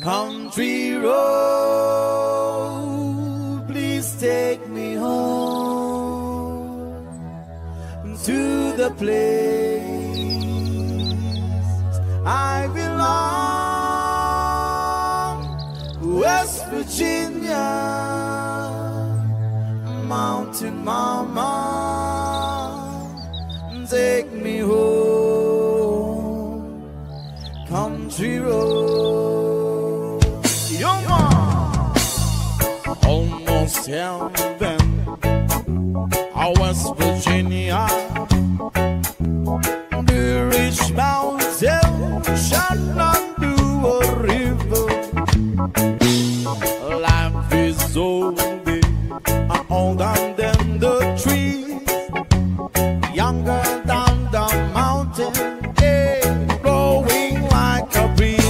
Country road, please take me home to the place I belong. West Virginia, Mountain Mama, take me home. Country road. Almost heaven, West Virginia, the rich mountain, Shenandoah River. Life is older, older than the trees, younger than the mountain, yeah, blowing like a breeze.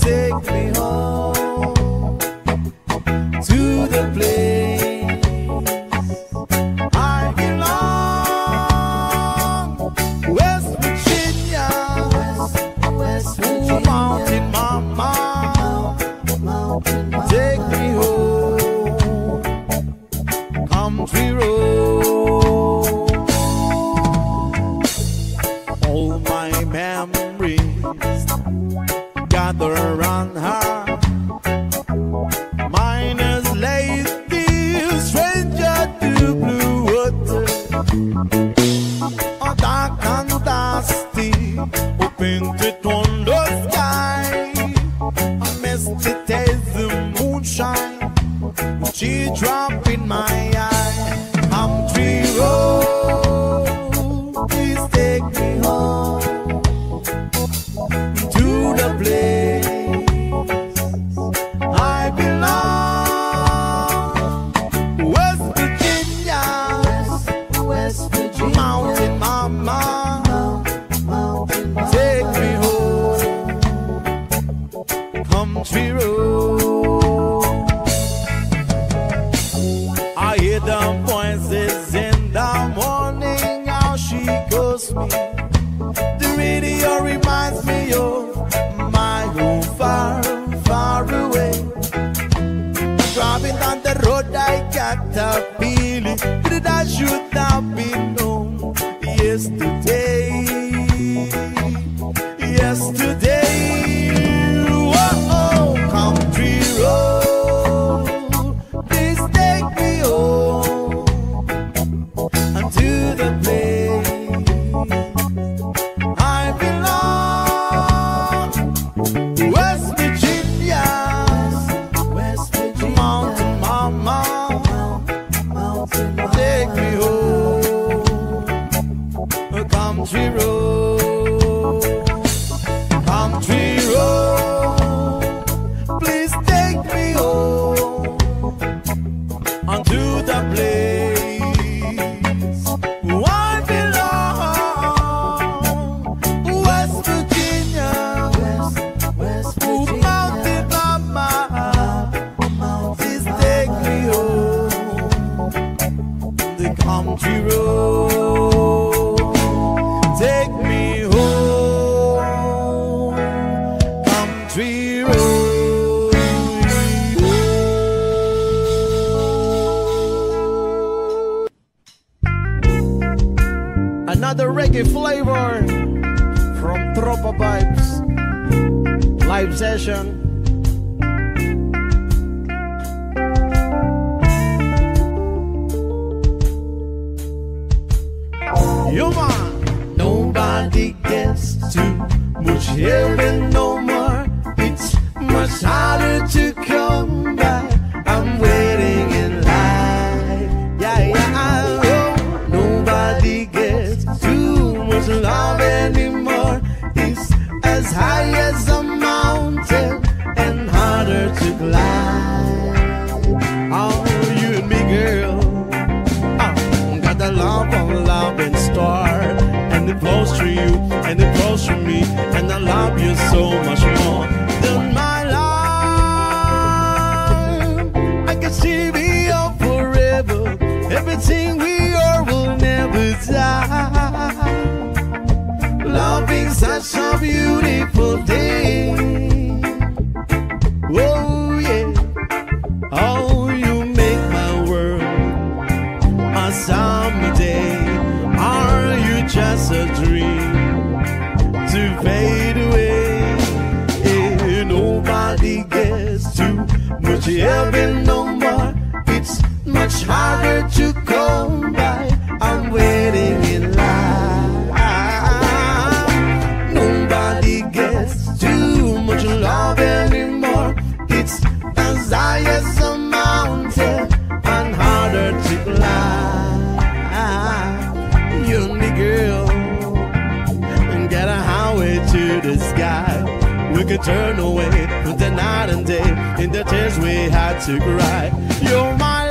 Country road, take me home to the place I belong. West Virginia, West Virginia, ooh, Mountain Mama, Mountain Mama, take me home, country road. All my memories gather around her. Mine is lazy, stranger to blue water. A dark and dusty, open to thunder sky. A misty taste of moonshine, she drop in my eye. Country road, please take me home to the place road. I hear the voices in the morning, how she calls me. The radio reminds me of my home far, far away. Driving down the road, I got a feeling that I should have been home yesterday. Yesterday. Country road, country road, please take me home onto the place I belong. West Virginia, West Virginia, Mountain Mama, please take me home the country road. Take me home, country road. Another reggae flavor from Tropa Vibes live session. Yuma. Nobody gets too much heaven no more. It's much harder to come by. I'm waiting in line. Yeah, yeah, I know. Nobody gets too much love anymore. It's as high as a mountain and harder to climb. Oh, you and me, girl. Oh, got the love of love in store. And it flows through you, and it flows through me, and I love you so much more than my life. I can see we are forever. Everything we are will never die. Loving such such a beautiful day. Oh yeah, oh, you make my world a summer day. Are you just a dream to fade away? Yeah, nobody gets too much heaven no more. It's much harder to come by. I'm waiting in line. Nobody gets too much love anymore. It's as high as a mountain and harder to climb. Young girl, get a highway to the sky. We could turn away from the night and day, in the tears we had to cry. You're my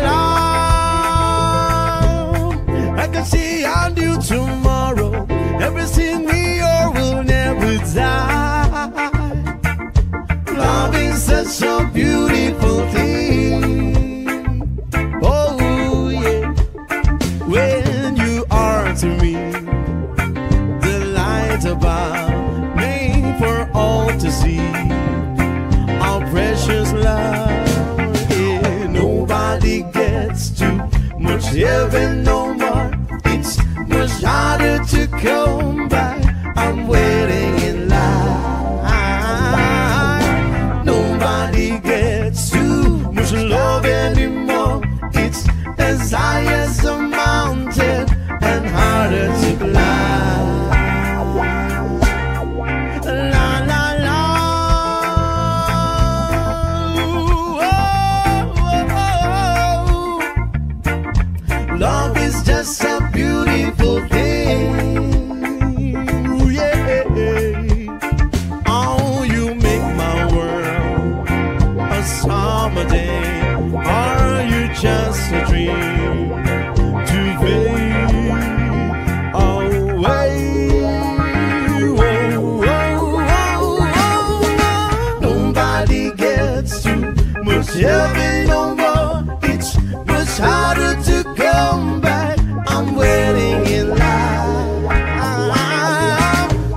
love, I can see on you tomorrow. Everything we are will never die. Love is such a beautiful thing. Oh yeah, when you are to me the light above, for all to see our precious love. Yeah, nobody gets too much heaven no more. It's much harder to come by. I'm waiting in line. Nobody gets too much love anymore. It's as high as a mountain and harder to climb. Love is just a beautiful thing. Yeah. Oh, you make my world a summer day. Are you just a dream to fade away? Whoa, whoa, whoa, whoa. Nobody gets too much heaven no more. It's much harder to come back. I'm waiting in line.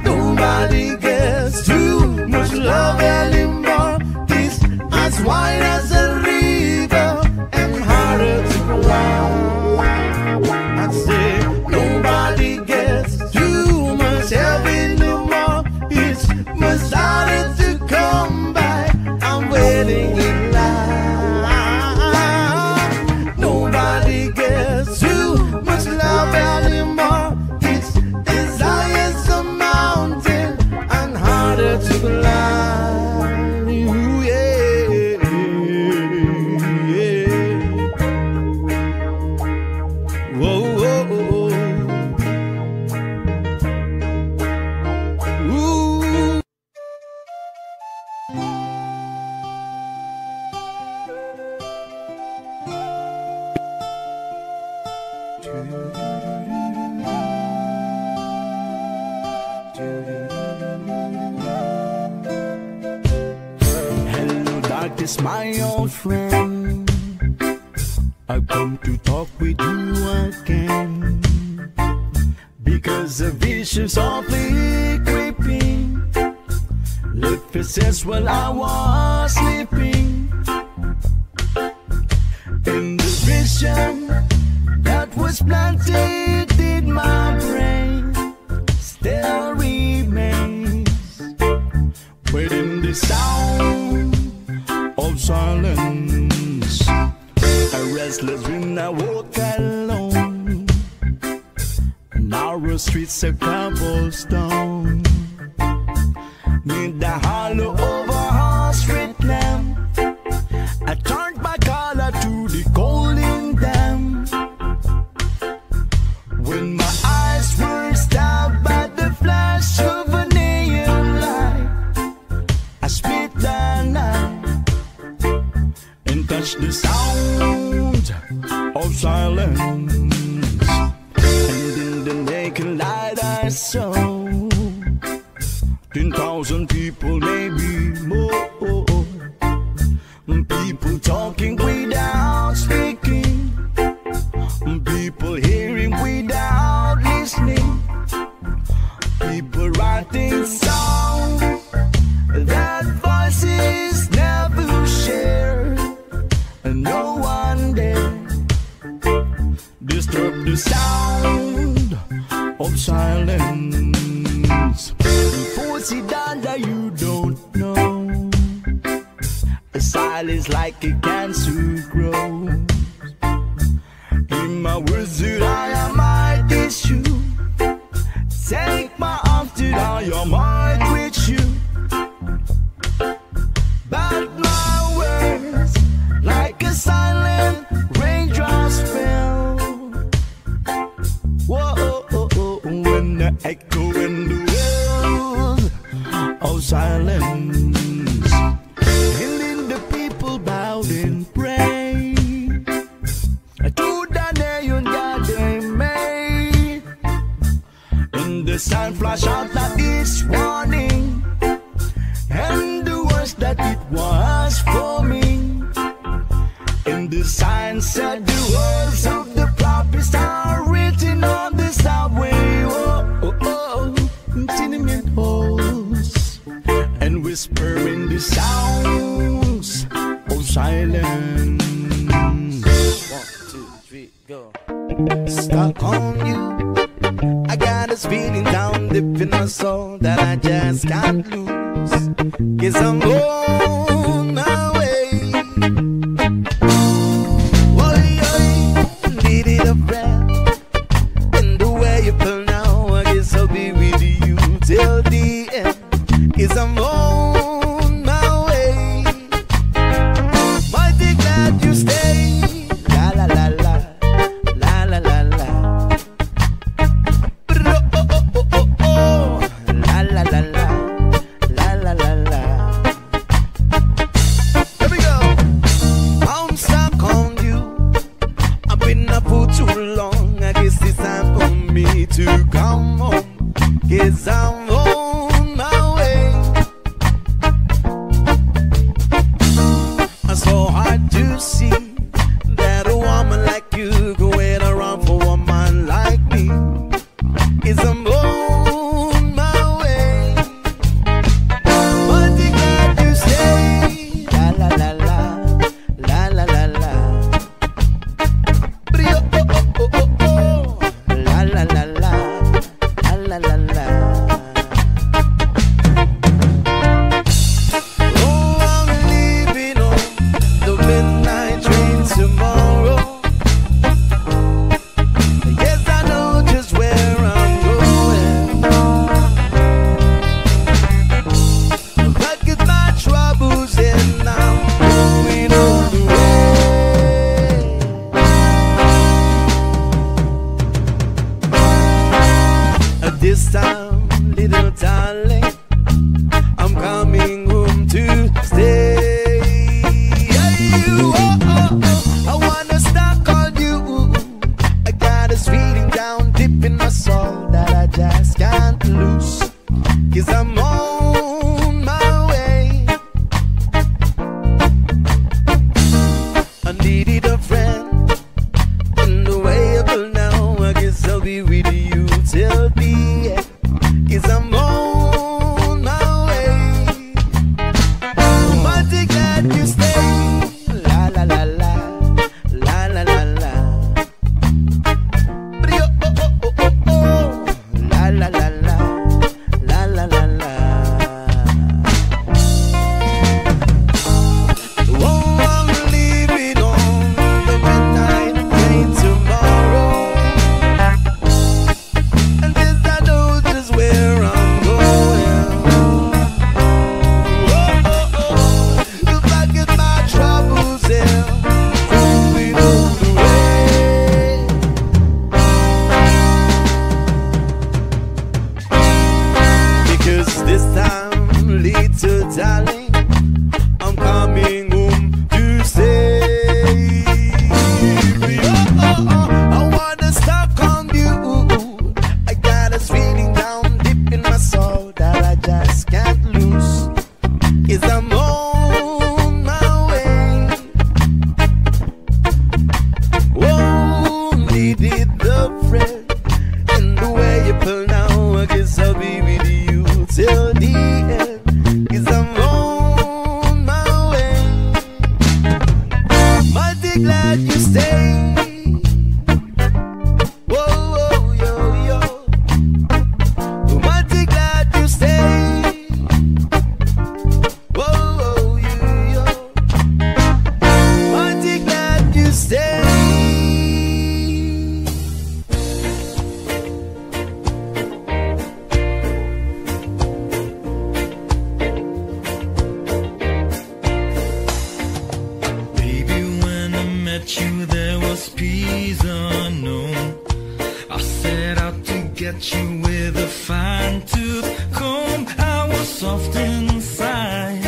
Nobody gets too much love anymore. This as wide as a river and harder to climb. I say nobody gets too much love anymore. It's much harder to come back. I'm waiting in line. My old friend, I've come to talk with you again, because the vision softly creeping left faces while I was sleeping. In the vision that was planted in my brain still remains, within the sound of silence. A restless dream, I walk alone, narrow streets of cobblestone, near the hollow of a hard street lamp. I turned my collar to the cold in them. When my eyes were stabbed by the flash of a neon light, I split the night and touch the sound of silence. And in the naked light I saw 10,000 people, maybe more, people talking without speaking, people hearing without listening, people writing silence. silence. Pussy down that you don't know. A silence like a cancer grows. In my words that I am my issue. Take my arm that I am my with you. But my words like a silent raindrops fell. Whoa, oh, oh, oh, when the echo in the world of silence, and then the people bowed in pray to the name that they made. And the sign flashed out that it's warning, and the words that it was for me. And the sign said the words of the prophets are written on the subway. Oh, oh, oh, tenement halls, and whispering the sounds of silence. 1, 2, 3, go. Stuck on you, I got this feeling down deep in my soul that I just can't lose. 'Cause I'm blown away. at you with a fine tooth comb. I was soft inside.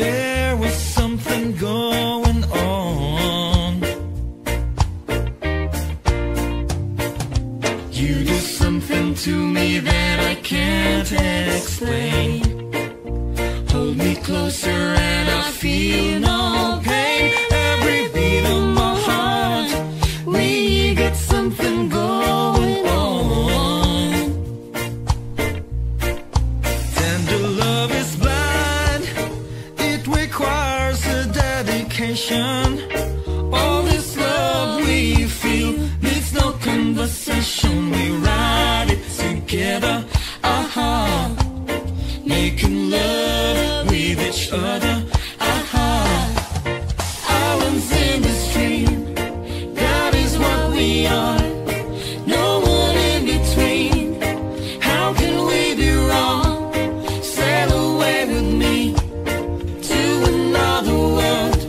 There was something going on. You do something to me that I can't explain. Hold me closer and I feel no pain. Every beat of my heart, we got something going on. Tender love is blind, it requires a dedication. All this love we feel needs no conversation. We ride it together, aha, making love with each other, aha. Islands in the stream, that is what we are. No one in between, how can we be wrong? Sail away with me to another world,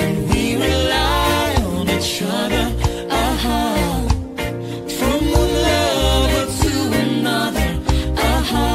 and we rely on each other, aha. From one lover to another, aha.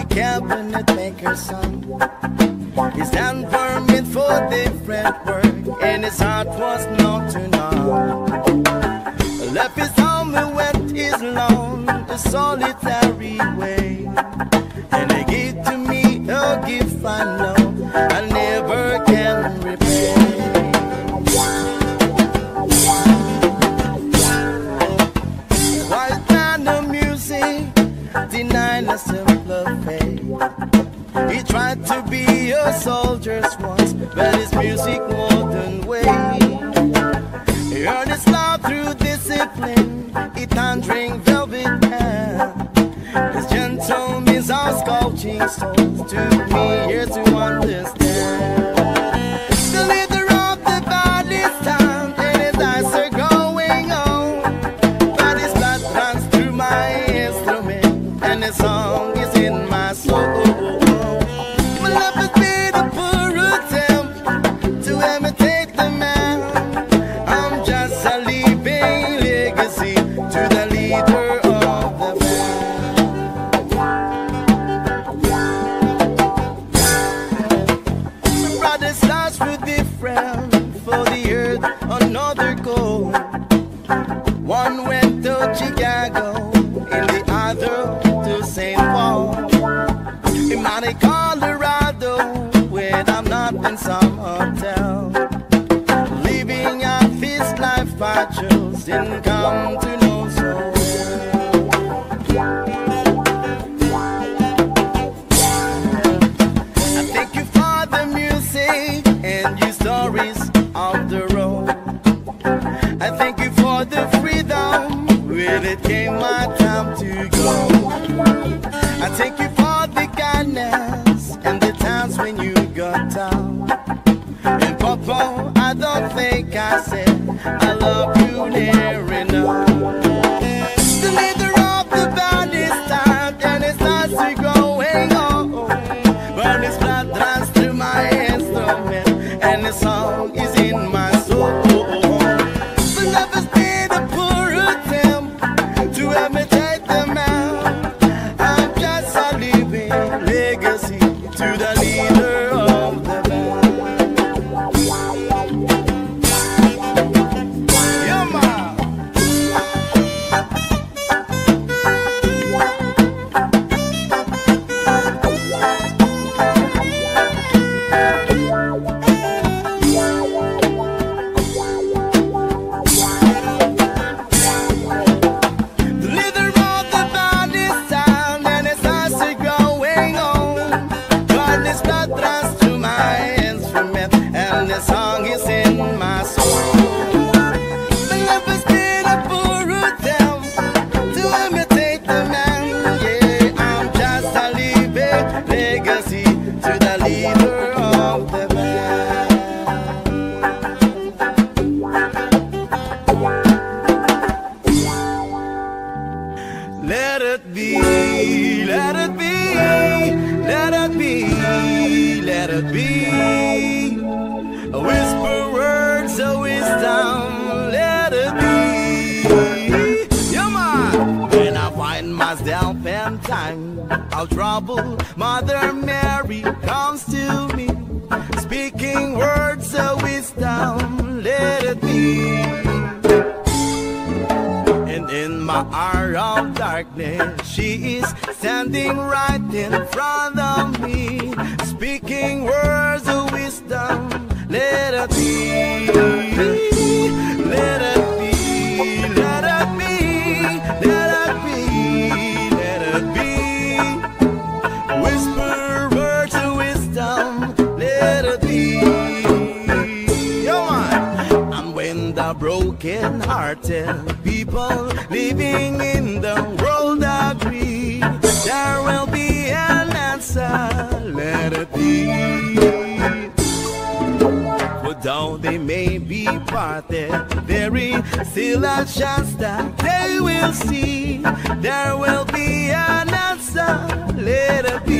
the cabinet maker's son. His hand permit for different work, and his heart was not to none. Left his home and went his lone, a solitary way. And they give to me a gift I know I never can repay. While kind of music denied a simple faith. He tried to be a soldier once, but his music wouldn't wait. He earned his love through discipline, he tantric velvet hair. His gentle means are sculpting souls, took me years to understand. The leader of the body is down, and his eyes are going on. But his blood runs through my instrument, and his song is in my soul. One went to Chicago and the other to St. Paul. In Monte Colorado, where I'm not in some hotel, living out this life I chose, didn't come to know so well. I thank you for the music and your stories of the road. I thank you for the freedom, when it came my time to go. I thank you for the kindness, and the times when you got down. And Papa, I don't think I said, I love you near enough. The leader of the band is tired, and it's not to go and go. But his blood runs through my instrument, and his song is in my soul. Let it be, let it be, let it be, let it be. Whisper words of wisdom, let it be. You're mine. When I find myself in time of trouble, Mother Mary comes to me, speaking words of wisdom, let it be. In my hour of darkness, she is standing right in front of me, speaking words of wisdom. Let it be, let it be, let it be, let it be, let it be. Whisper words of wisdom, let it be. Yo, I'm when the broken-hearted people living in the world agree, there will be an answer, let it be. For though they may be parted, there is still a chance that they will see, there will be an answer, let it be.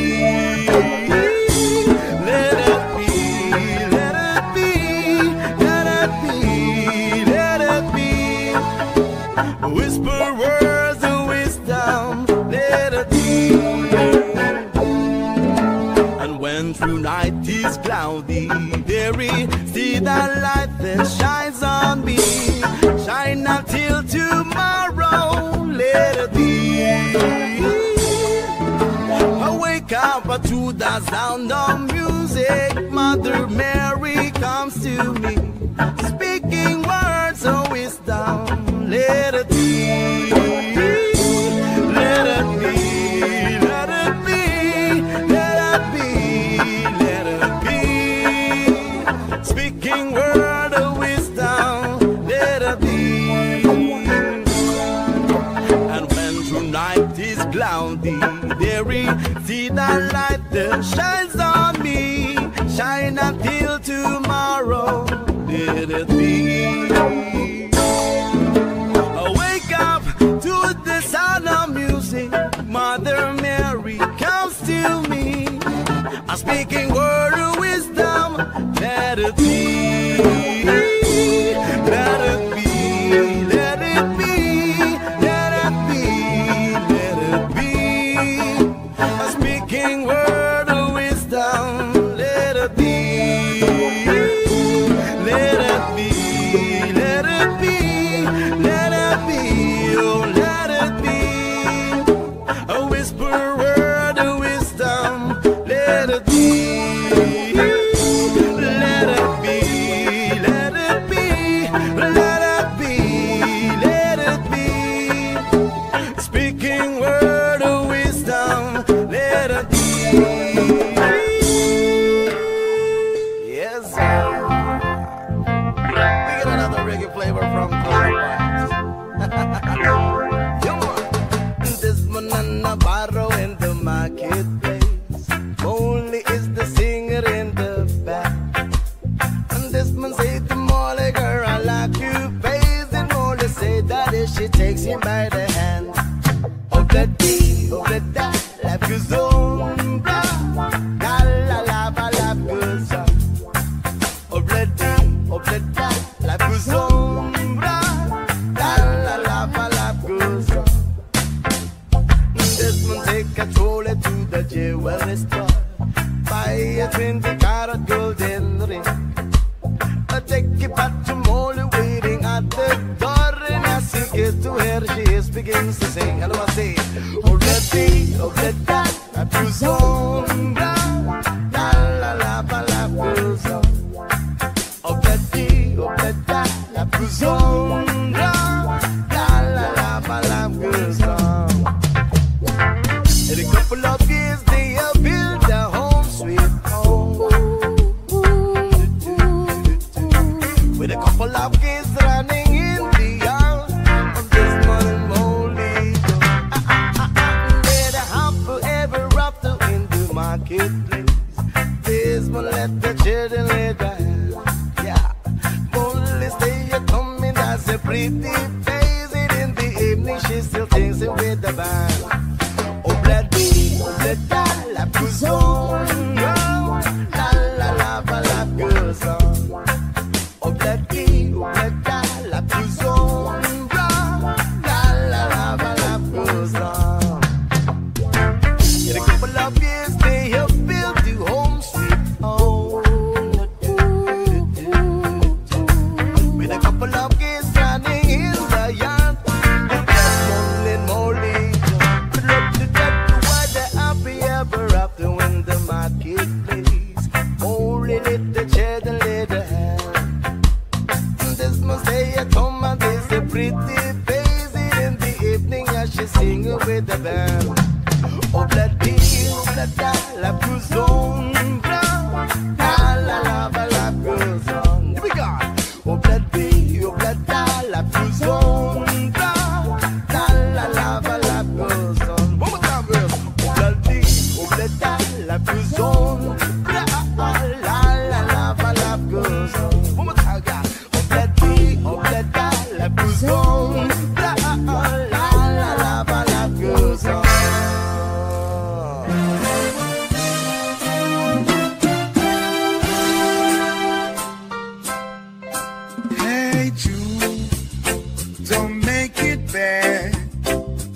Whisper words of wisdom, let it be. and true night is cloudy. There is the light that shines on me. Shine not till tomorrow, let it be. I wake up to the sound of music. Mother Mary comes to me, speaking words of wisdom. Let it be. See the light that shines on me. Shine until tomorrow. Let it be. I wake up to the sound of music. Mother Mary comes to me. I'm speaking word of wisdom. Let it be. Let it be.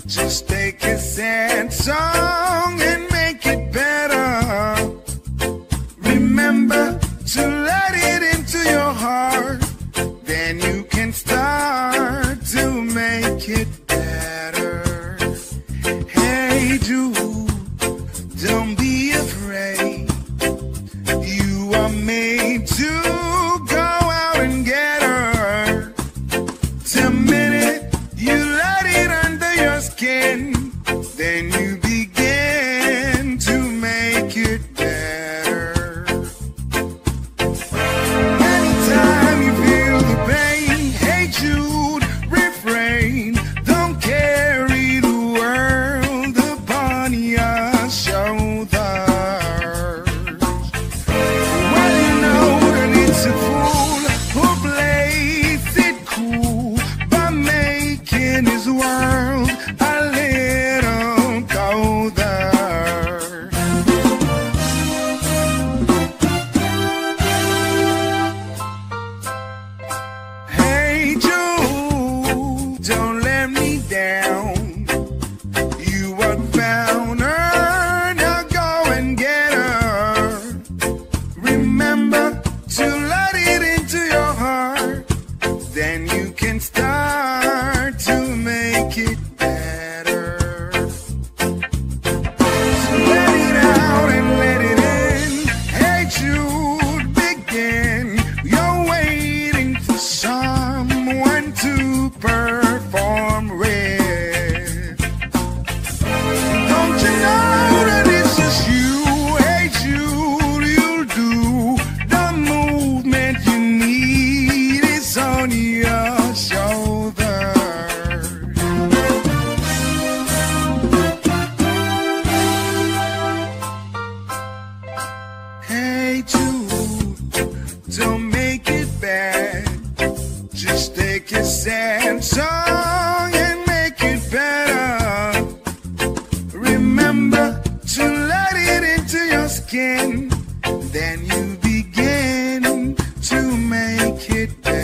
Just take a sad song and make it better. sad song and make it better. Remember to let it into your skin, then you begin to make it better.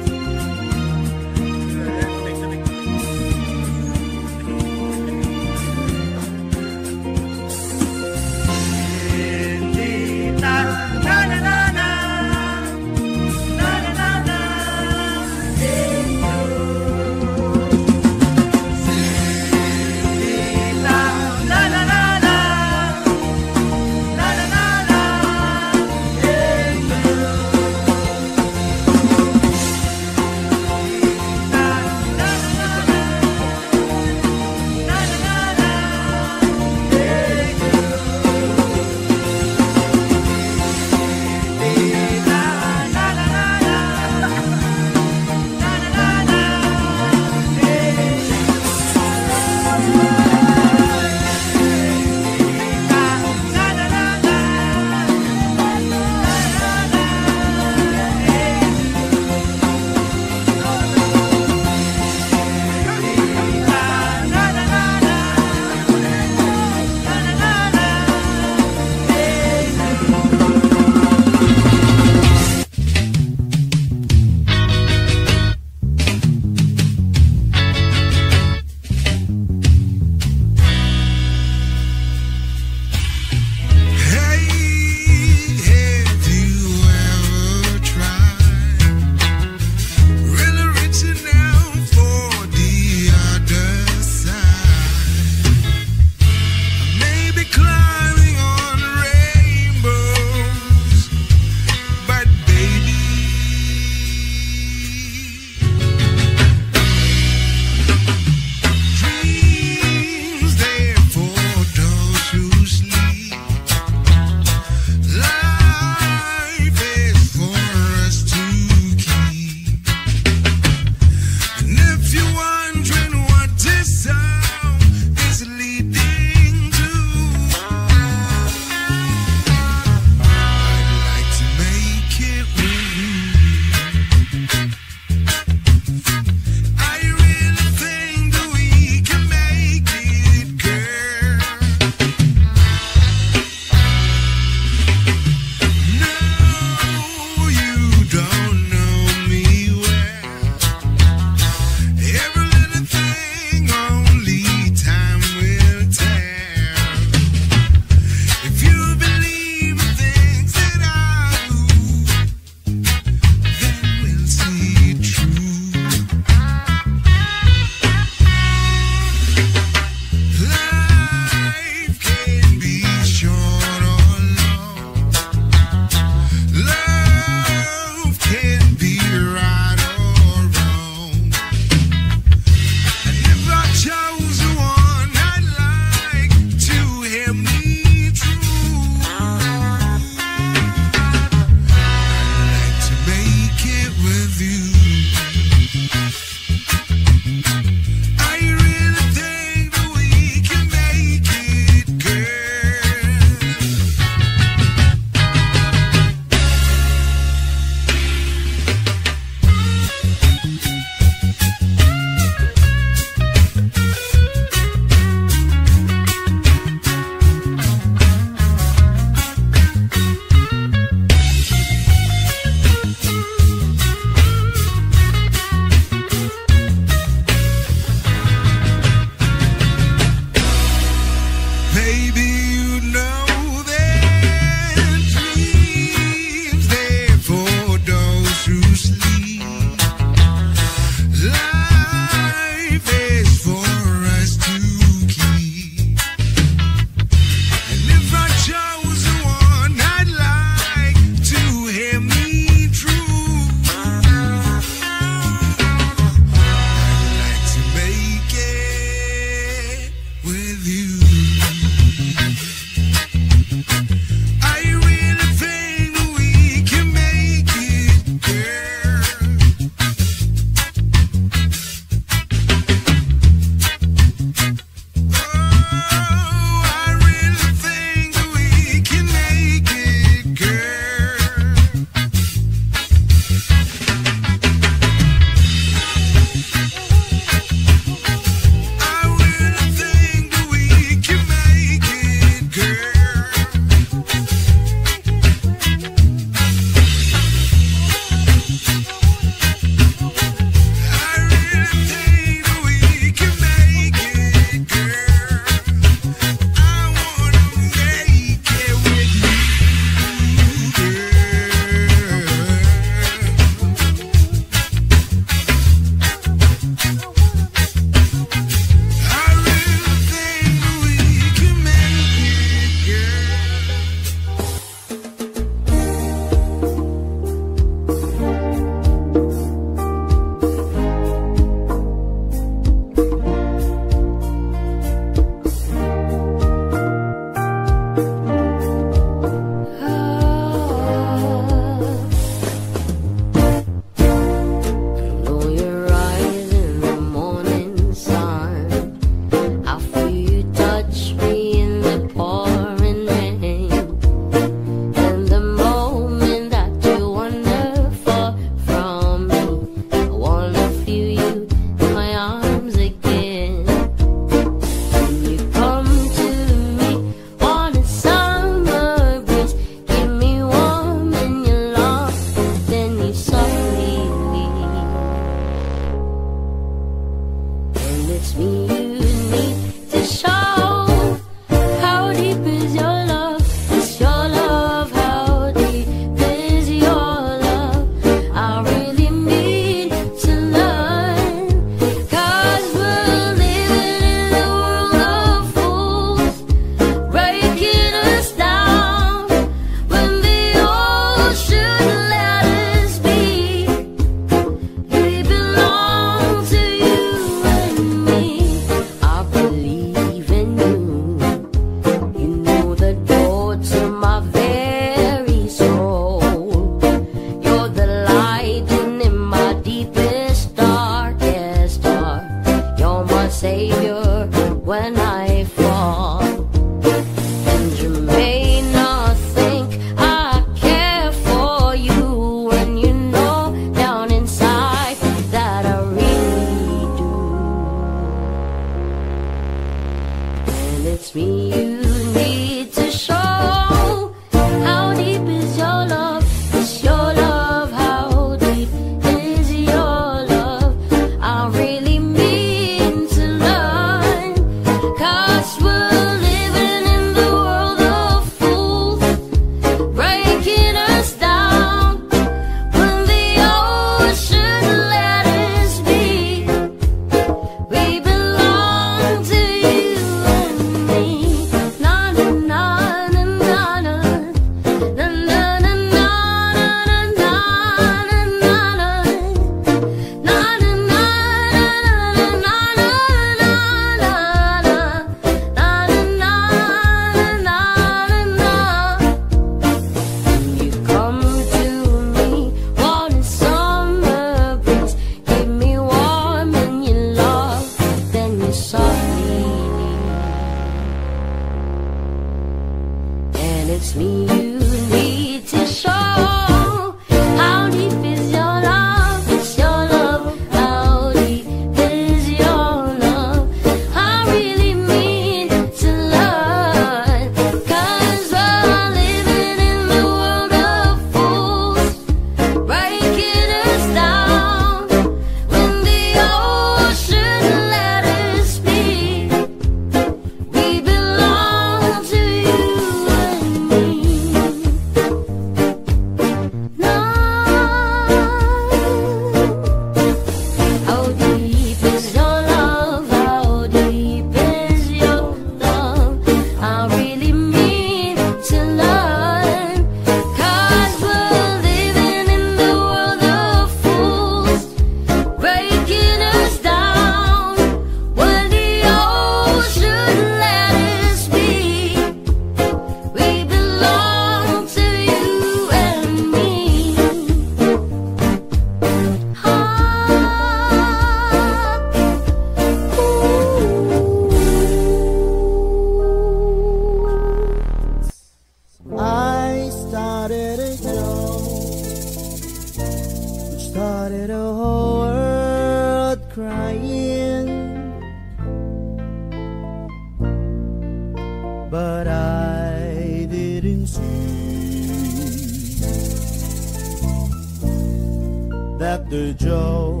that the joke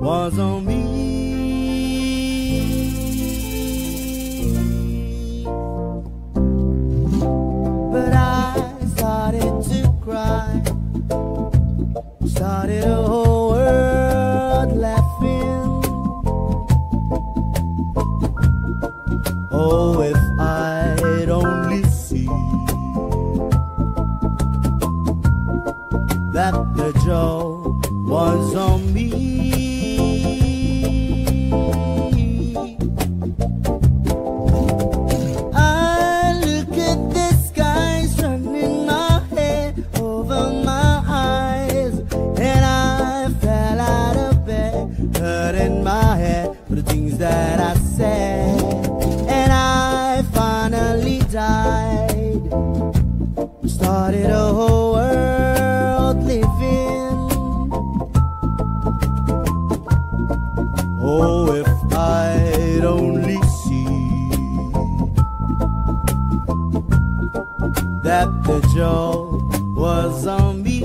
was on me. tried. We started a whole world living. Oh, if I'd only see that the joke was on me.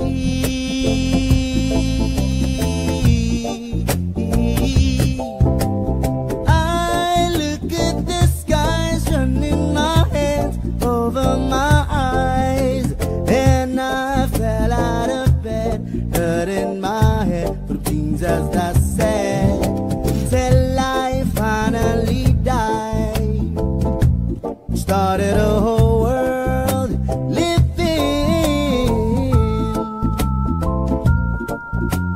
In my head for things as I said, till I finally died. Started a whole world living.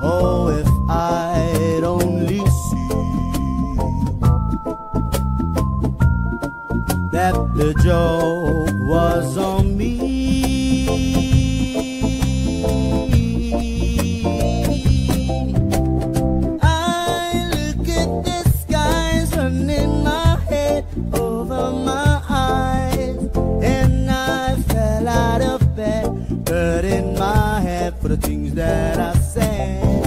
Oh, if I'd only see that the joke was on me. For the things that I said,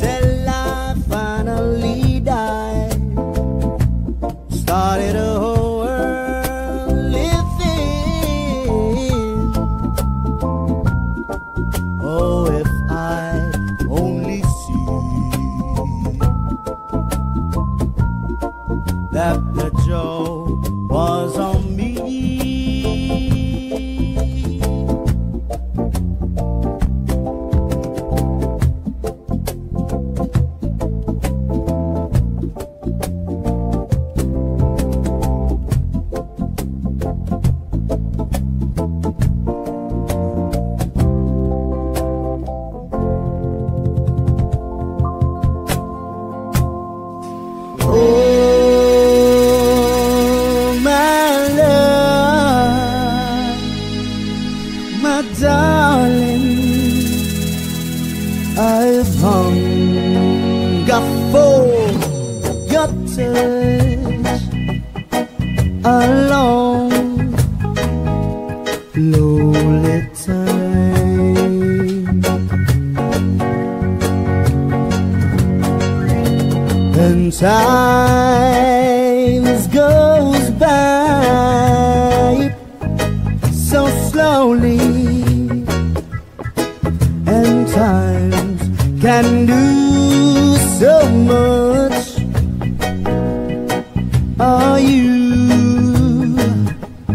till I finally died. Started a whole world living. Oh, if I only see that the joke was on me. I've hungered for your touch, a long, lonely time, and time goes by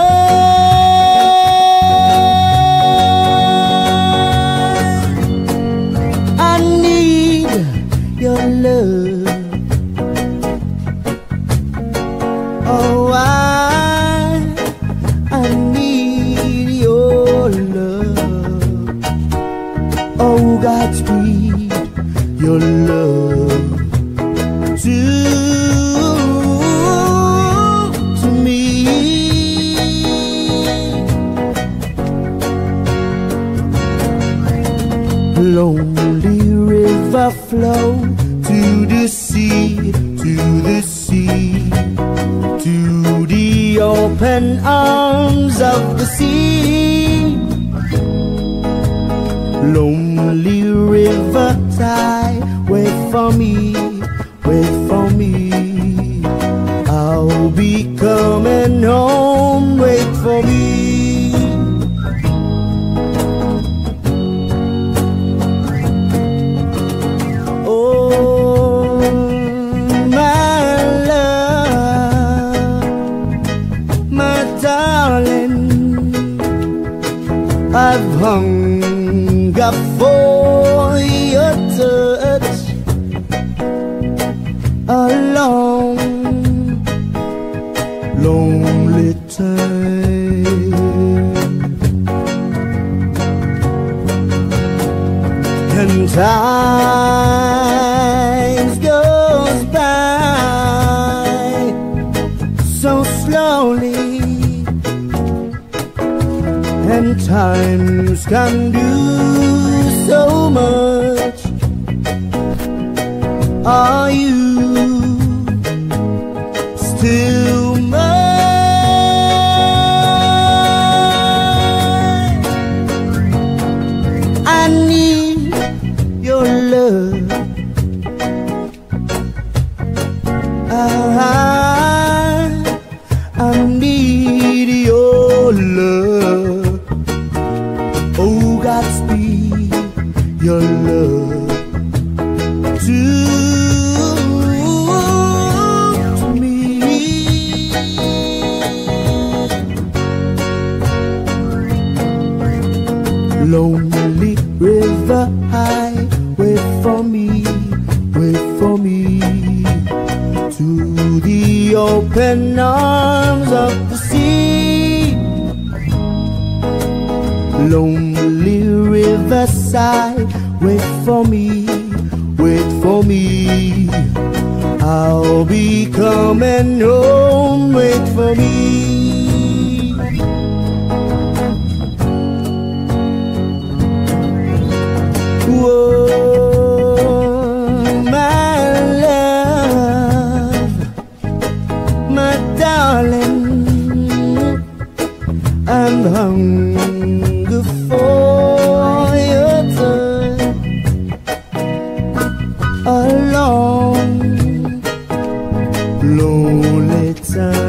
so slowly. Times can do so much. Are you still mine? I need your love. Oh, I need your love. Oh, Godspeed, your love to me. Lonely river flow to the sea, to the sea, to the open arms of the sea. Lonely river tide, wait for me, wait for me. I'll be coming home, wait for me. Oh, my love, my darling, I've hung up for your touch, a long, lonely time, and time goes by so slowly, and times can do so much. Are you still mine? love. Oh, Godspeed, your love to me. Lonely river high, wait for me, wait for me. To the open arms of the sea. Lonely riverside, wait for me, wait for me. I'll be coming home, wait for me. Oh, my love, my darling, I'm hungry for a long, lonely time.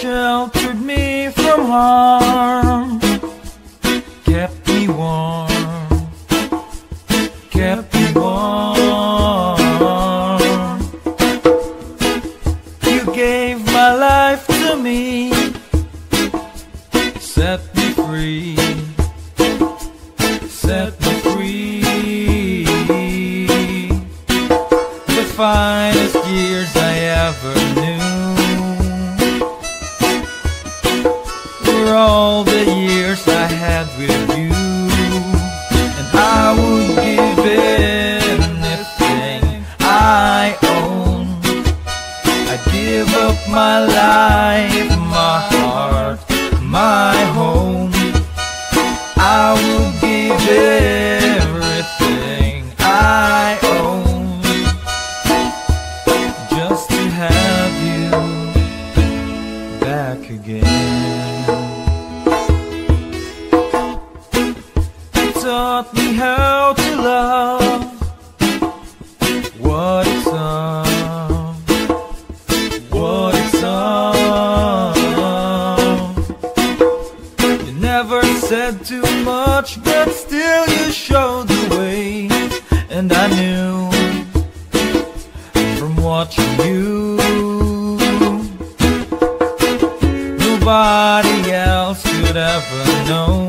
Sheltered me from harm, kept me warm, kept me warm. You gave my life to me, set me free, set me free. The finest years I ever knew, all the years I had with you, and I would give anything I own. I'd give up my life, my heart, my home. I would give everything I own just to have you back again. Taught me how to love, what it's all, what it's all. You never said too much, but still you showed the way. And I knew from watching you, nobody else could ever know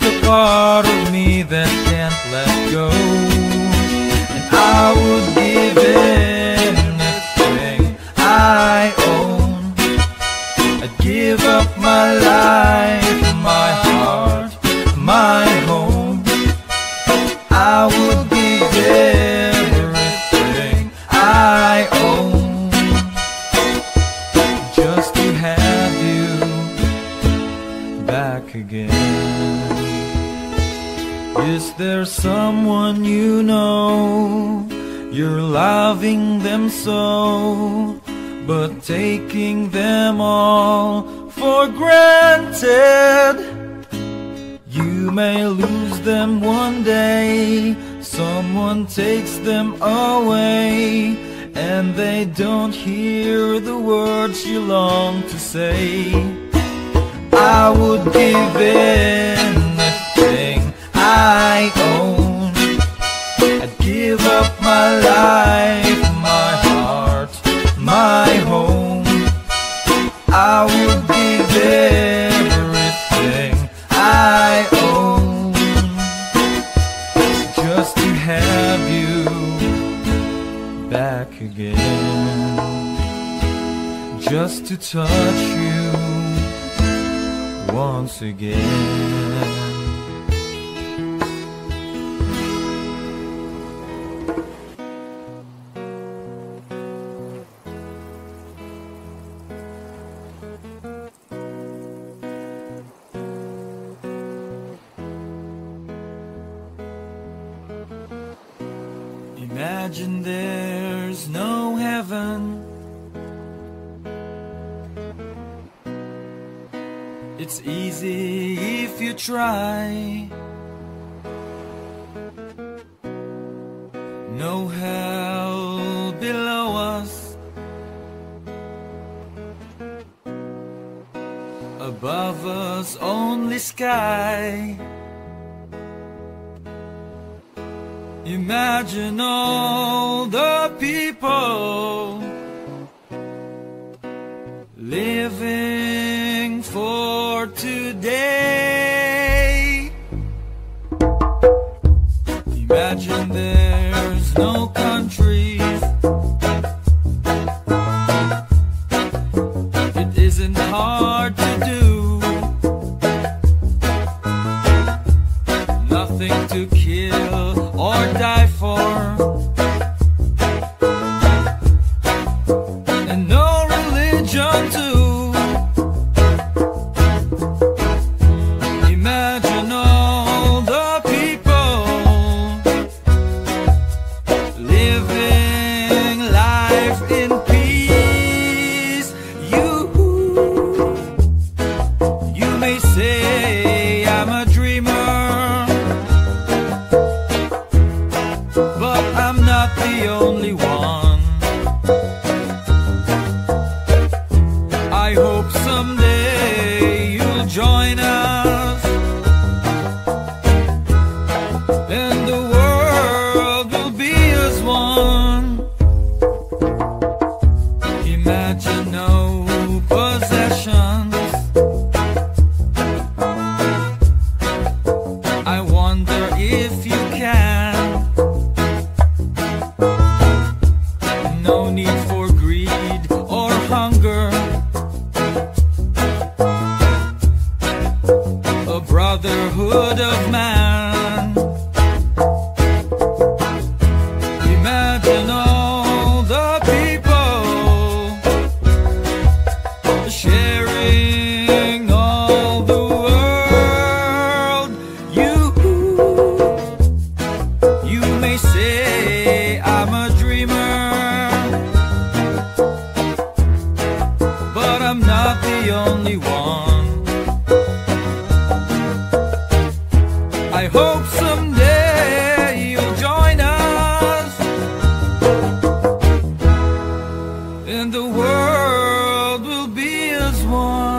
the part of me that can't let go. And I would give anything I own. I'd give up my life, my heart, my home. I would give everything I own just to have you back again. Is there someone you know, you're loving them so, but taking them all for granted? You may lose them one day, someone takes them away, and they don't hear the words you long to say. I would give anything I own. I'd give up my life, my heart, my home. I would give everything I own just to have you back again, just to touch you once again. imagine there's no heaven. It's easy if you try. No hell below us. Above us only sky. Imagine all the people living for today. Imagine there's no countries. It isn't hard to do. Nothing to kill or die for, and no religion too. Imagine all the people living life in peace. You may say I'm a dreamer, but I'm not the only one. I hope someday you'll join us, and the world will be as one. Imagine no possessions. I wonder if you can. No need for greed or hunger. A brotherhood of man. Imagine all the people sharing all the world. You may say I'm a dreamer, but I'm not the only one. I hope someday you'll join us, and the world will be as one.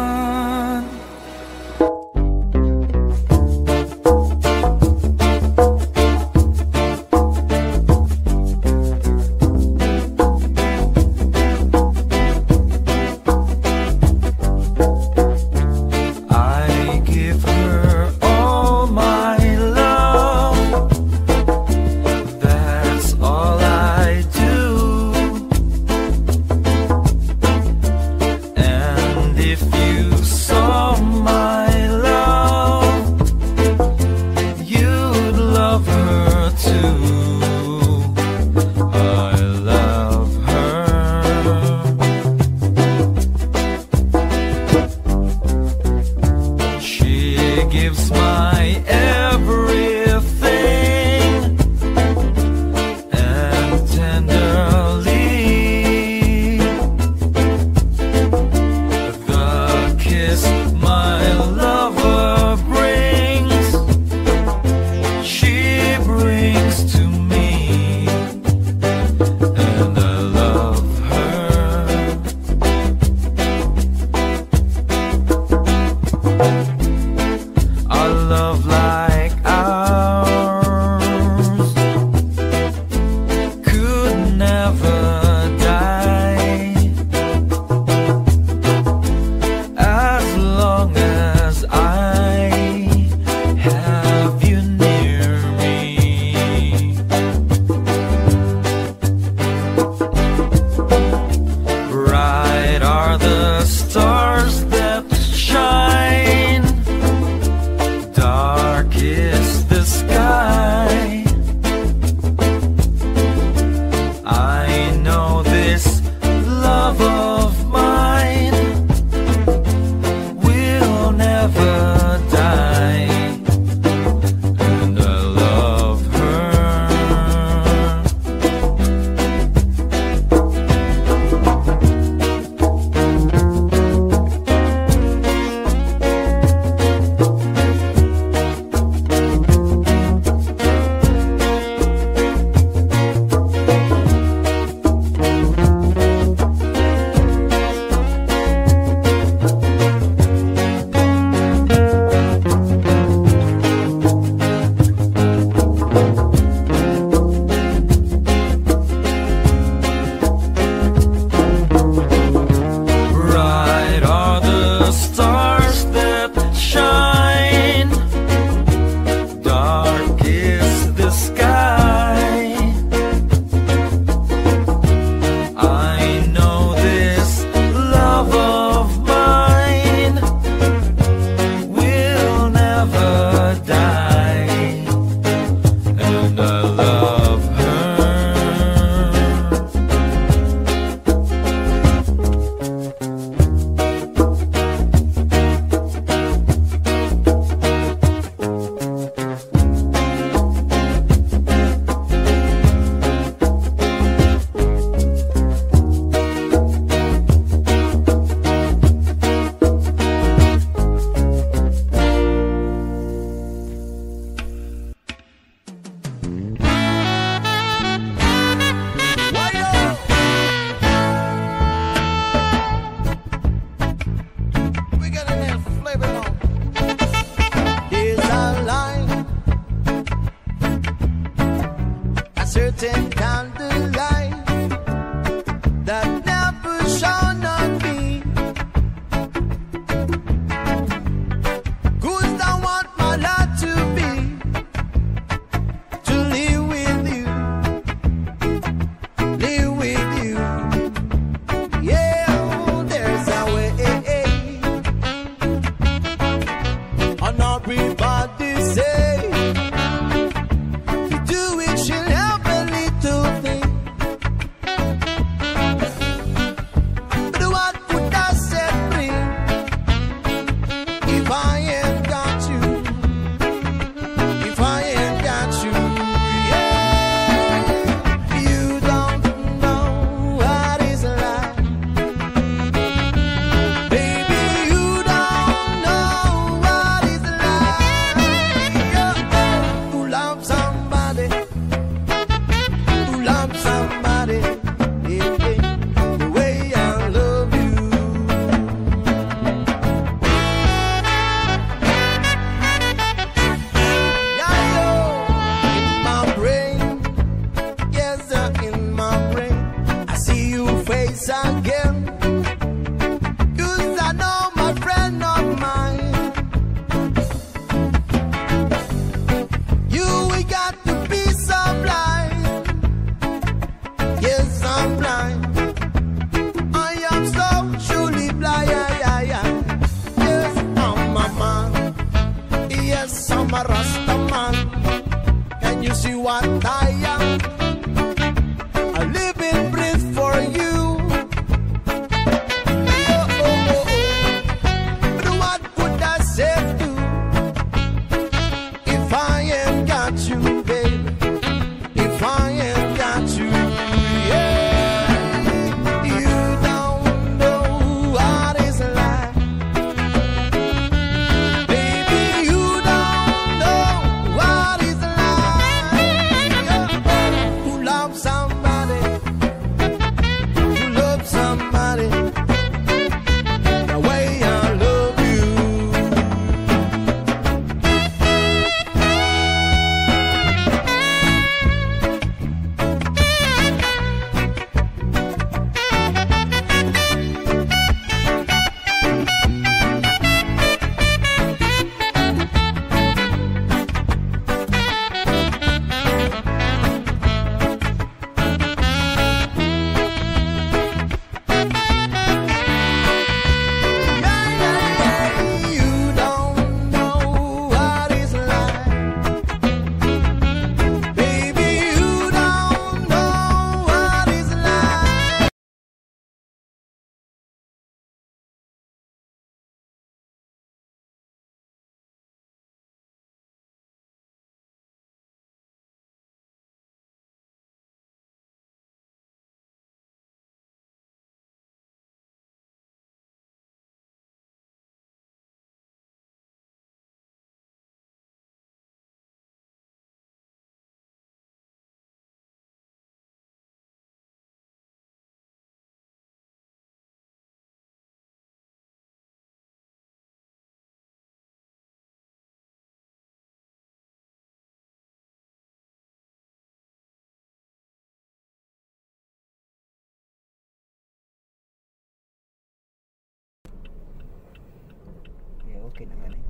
back in a minute.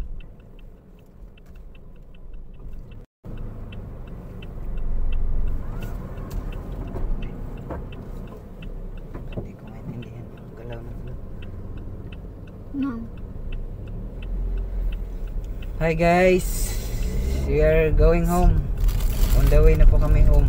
Hindi ko maintindihan. Galaw na galaw. No. Hi guys! We are going home. On the way na po kami home.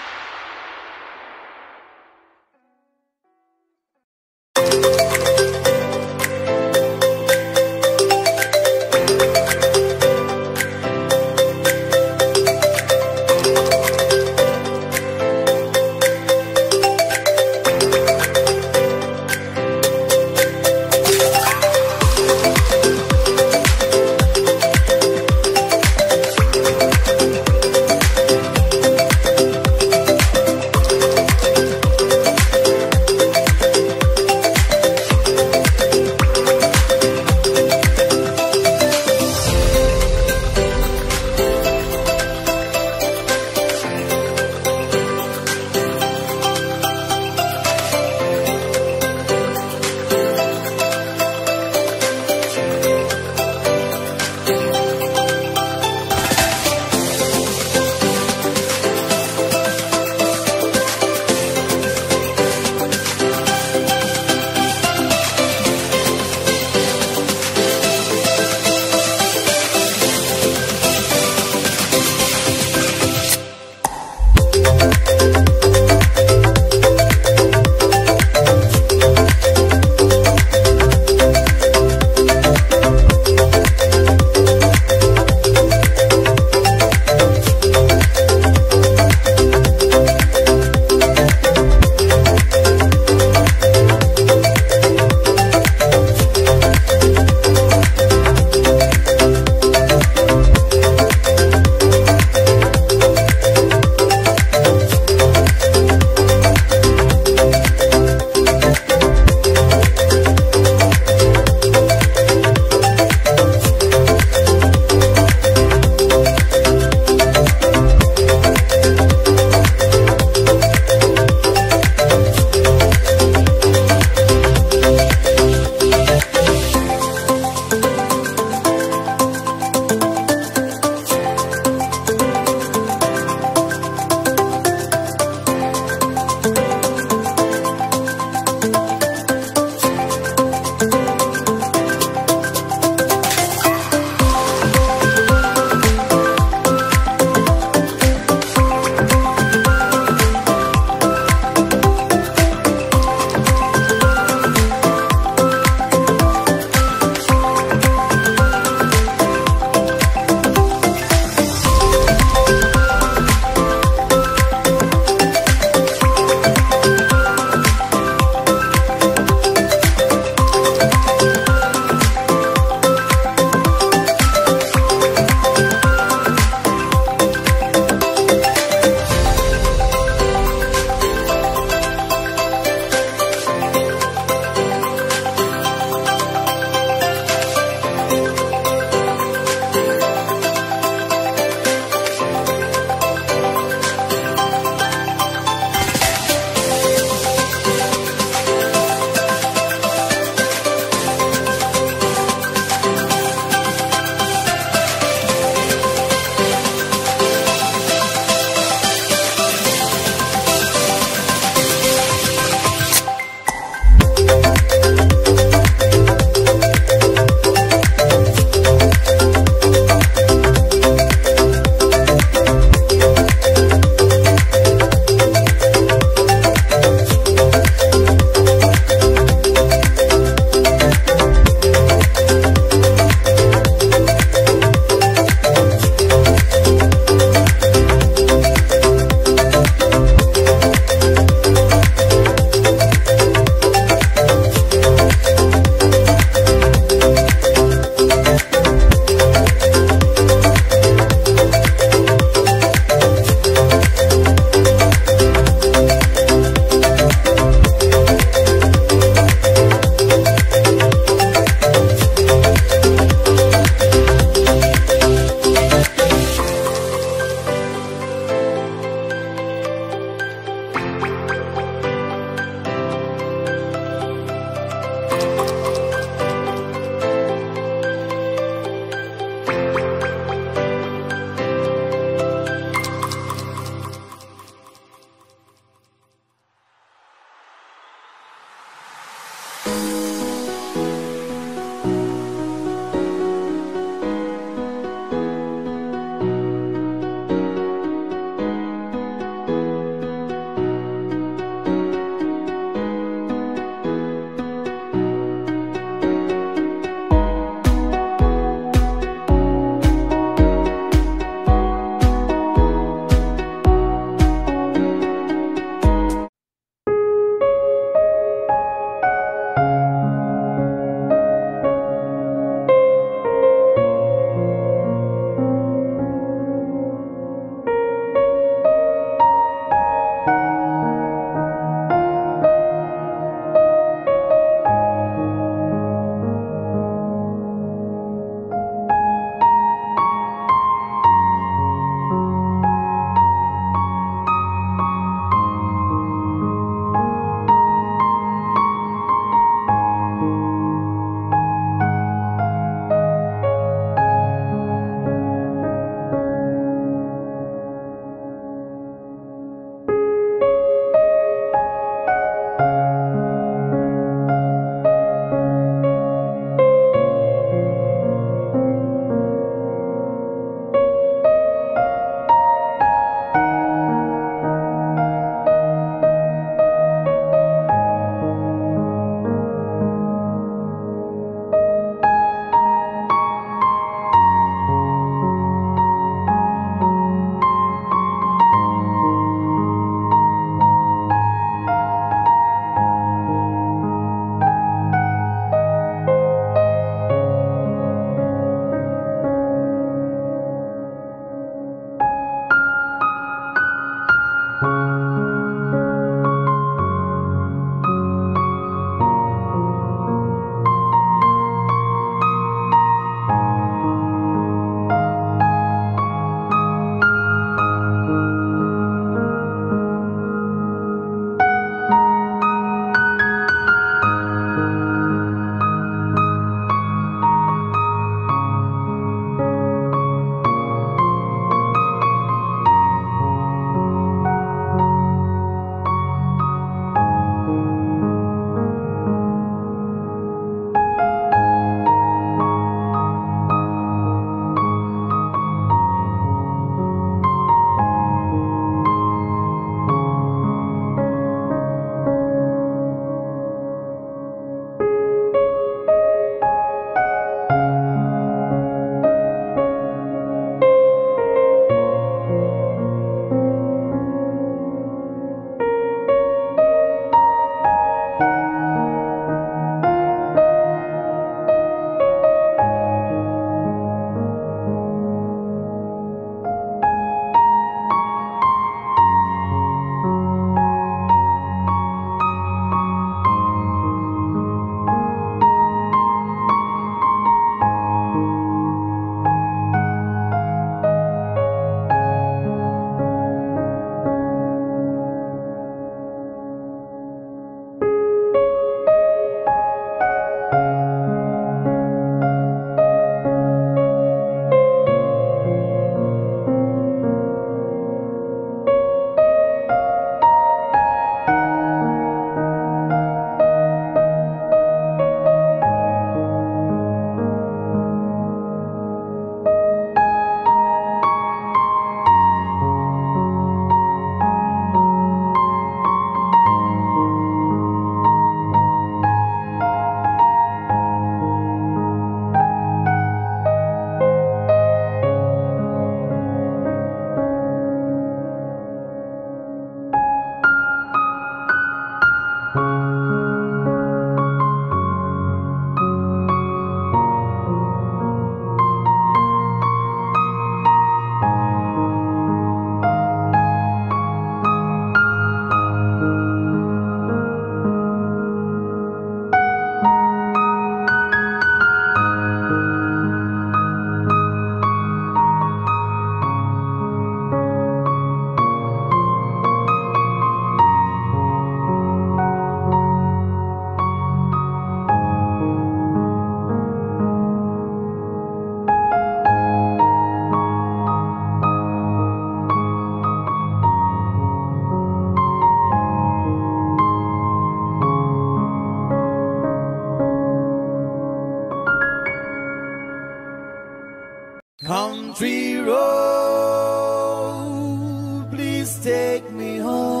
Country road, please take me home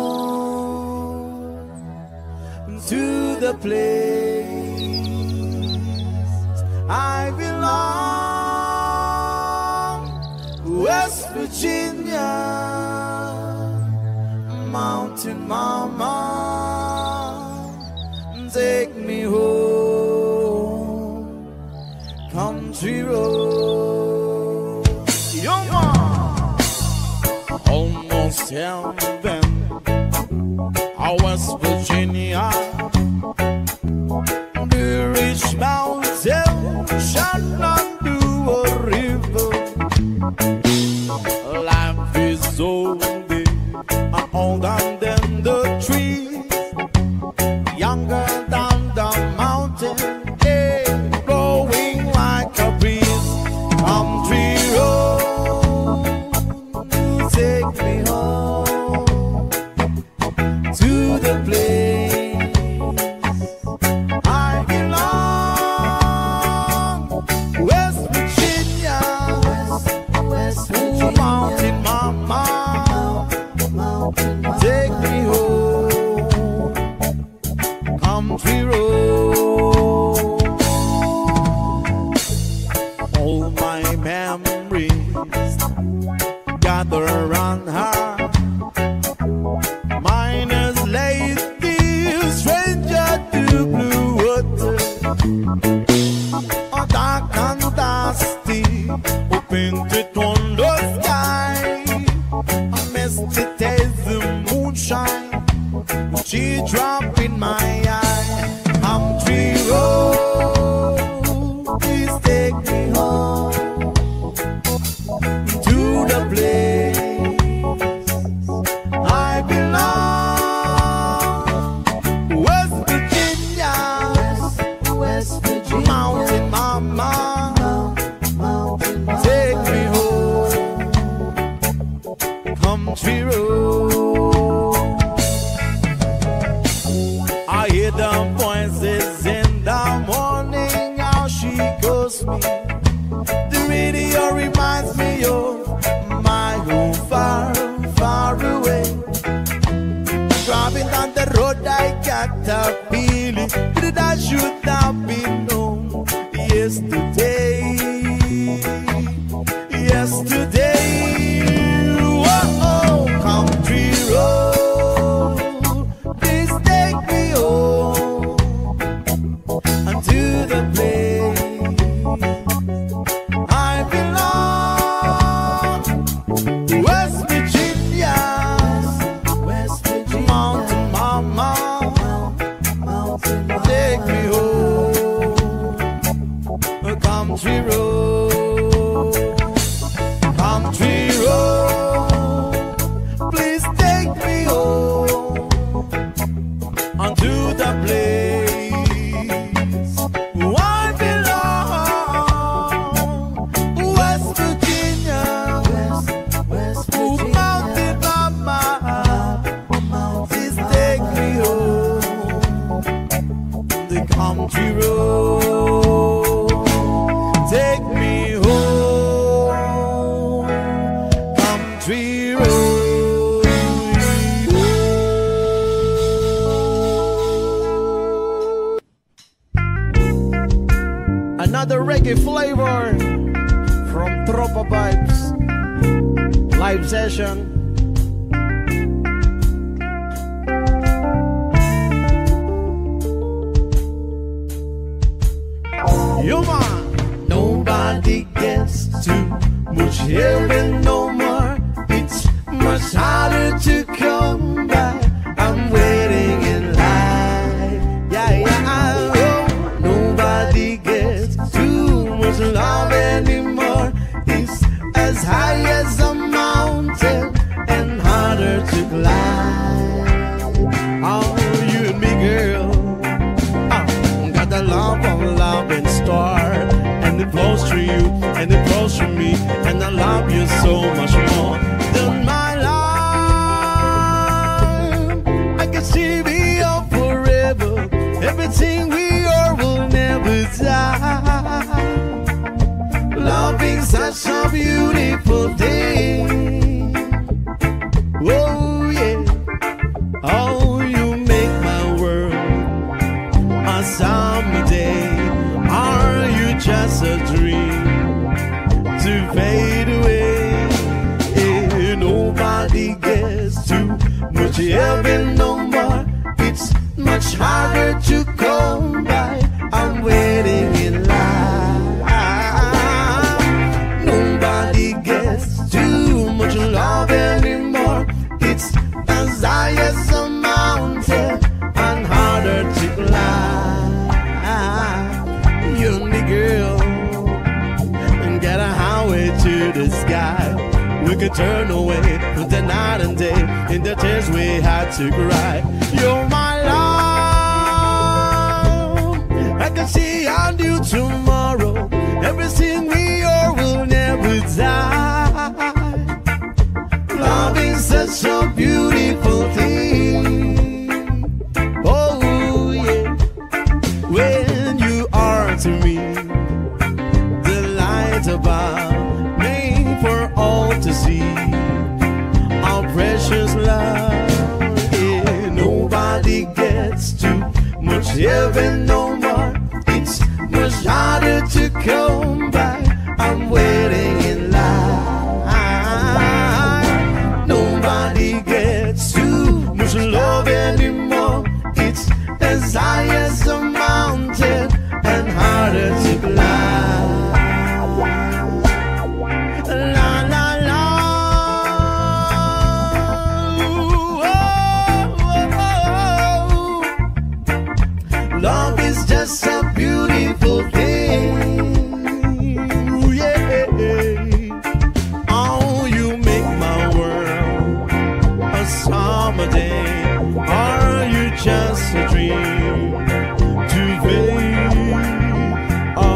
to the place I belong. West Virginia, Mountain Mama, take me home. Country road. Almost heaven, West Virginia, the rich mountain shall not do a river. Life is older, older than the trees, younger than the mountain, blowing like a breeze. Country road, take me home to the place I belong. West Virginia, West Virginia, Mountain Mama, Mountain Mama, take me home, country road. All my memories gather around her. Mine is lazy, stranger to blue water. Dark and dusty, open to thunder sky. A misty taste the moonshine, she drop in my eye. Country road, please take me home to the place road. I hear the voices in the morning, how she calls me. The radio reminds me of my home far, far away. Driving down the road, I got a feeling that I should not be known. Yesterday, yesterday. Country road, country road, please take me home onto the place where I belong. West Virginia, West Virginia, Mountain Mama, please take me home the country road. Take me home, country road. Another reggae flavor from Tropa Vibes live session. Yuma. Nobody gets too much heaven no more. It's much harder to come by. I'm waiting in line. Yeah, yeah, I know. Nobody gets too much love anymore. It's as high as a mountain and harder to climb. Oh, you and me, girl. Oh, got the love in store. And it flows through you, and it flows through me, and I love you so much more than my life. I can see we are forever. Everything we are will never die. Loving It's such a beautiful day. Oh yeah, oh, you make my world a summer day. Are you just a dream to fade away? Yeah, nobody gets too much heaven no more. It's much harder to come by. I'm waiting in line. Nobody gets too much love anymore. It's as high as a mountain and harder to climb. You and me, girl, and get a highway to the sky. We could turn away from the night and day in the tears we had to cry. You're my love. I can see on you tomorrow. Everything we are will never die. Love is such a beautiful thing. Oh yeah, when you are to me the light above, made for all to see. Our precious love, yeah. Nobody gets too much heaven no more. It's much harder to come by. I'm waiting in line. Nobody gets too much love anymore. It's as high as a mountain and harder to climb. La la la. Oh, oh, oh. Love is just a beautiful thing, yeah. Oh, you make my world a summer day. Are you just a dream to fade away? Oh, oh,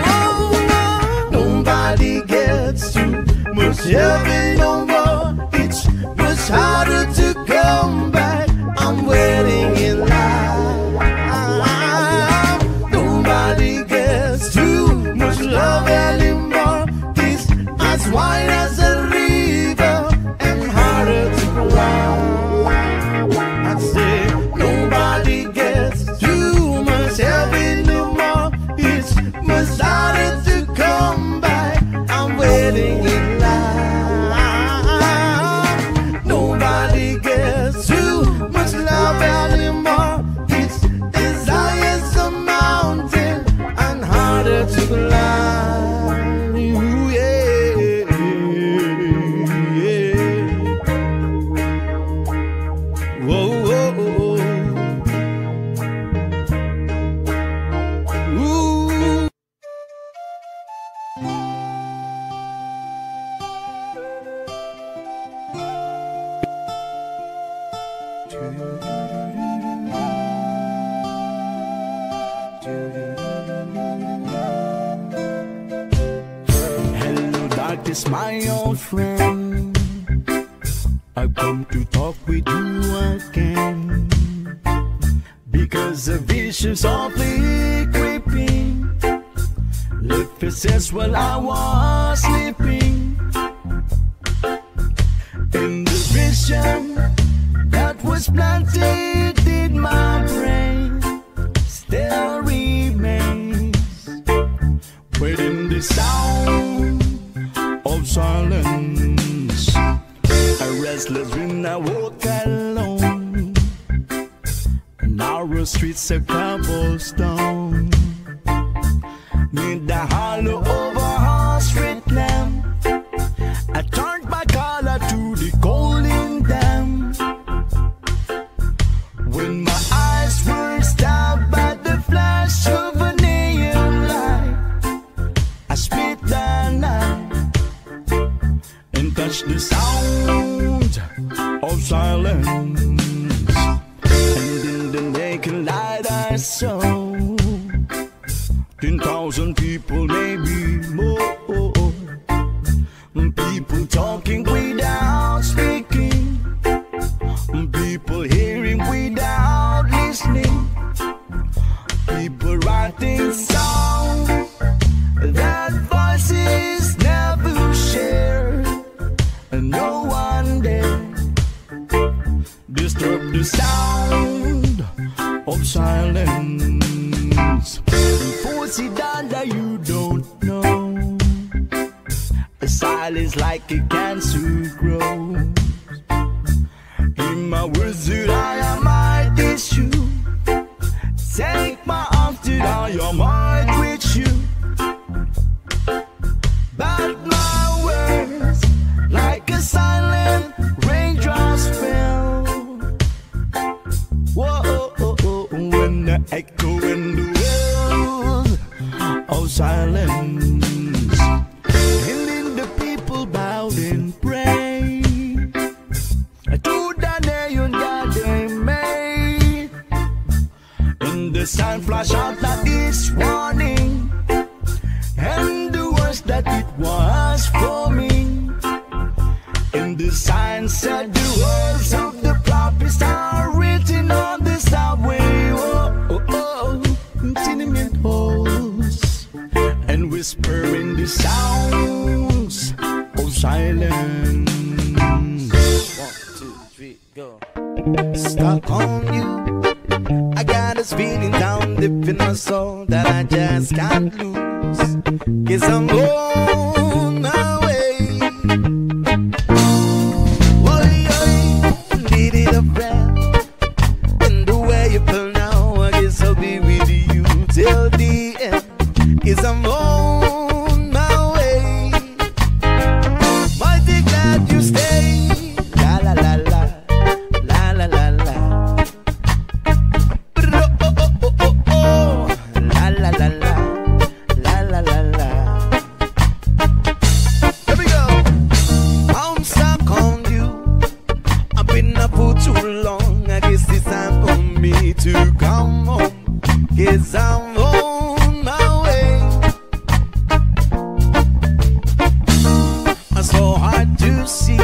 oh, oh. Nobody gets too much heaven no more. It's much harder to come back. I'm waiting in line. Nobody gets too much love anymore. It's as wide as a river and harder to climb. I say nobody gets too much love anymore. It's much harder to come by. I'm waiting in line. Nobody gets too much love anymore. It's as high as a mountain and harder to climb. Ooh, yeah, yeah. Whoa, whoa, whoa. Ooh. Hello, darkness, my old friend. I've come to talk with you again, because the vision softly creeping left me sense while I was sleeping. In the vision that was planted in my brain still remains within the sound of silence. A restless dream, I walk alone. Narrow streets of cobblestone, near the hollow of a house street lamp. I turned my collar to the cold in them. When my eyes were stabbed by the flash of a neon light, I split the night and touched the sound of silence. And in the naked light I saw 10,000 people, maybe more. People talking without speaking, people hearing without listening, people writing pussy that you don't know. A silence like a cancer grows. In my words that I am my issue. Take my arms to down your mind with you. But my words, like a silent raindrop fell. Whoa, oh, oh, oh, when the echo in the world of silence, healing the people bowed in prayer to the nation that they made. In the sun flash out like this warning, and the words that it was for me. In the sign said the words of the prophets are written on the subway. Oh, oh, oh, tenement halls and whispering the sounds of silence. Go. Stuck on you, I got this feeling down deep in my soul that I just can't lose. Guess I'm on my way. Oy, oy, did it up well. And the way you feel now, I guess I'll be with you till the end. Guess I'm on my way. Mighty glad you stay. La la la la. Guess I'm on my way. It's so hard to see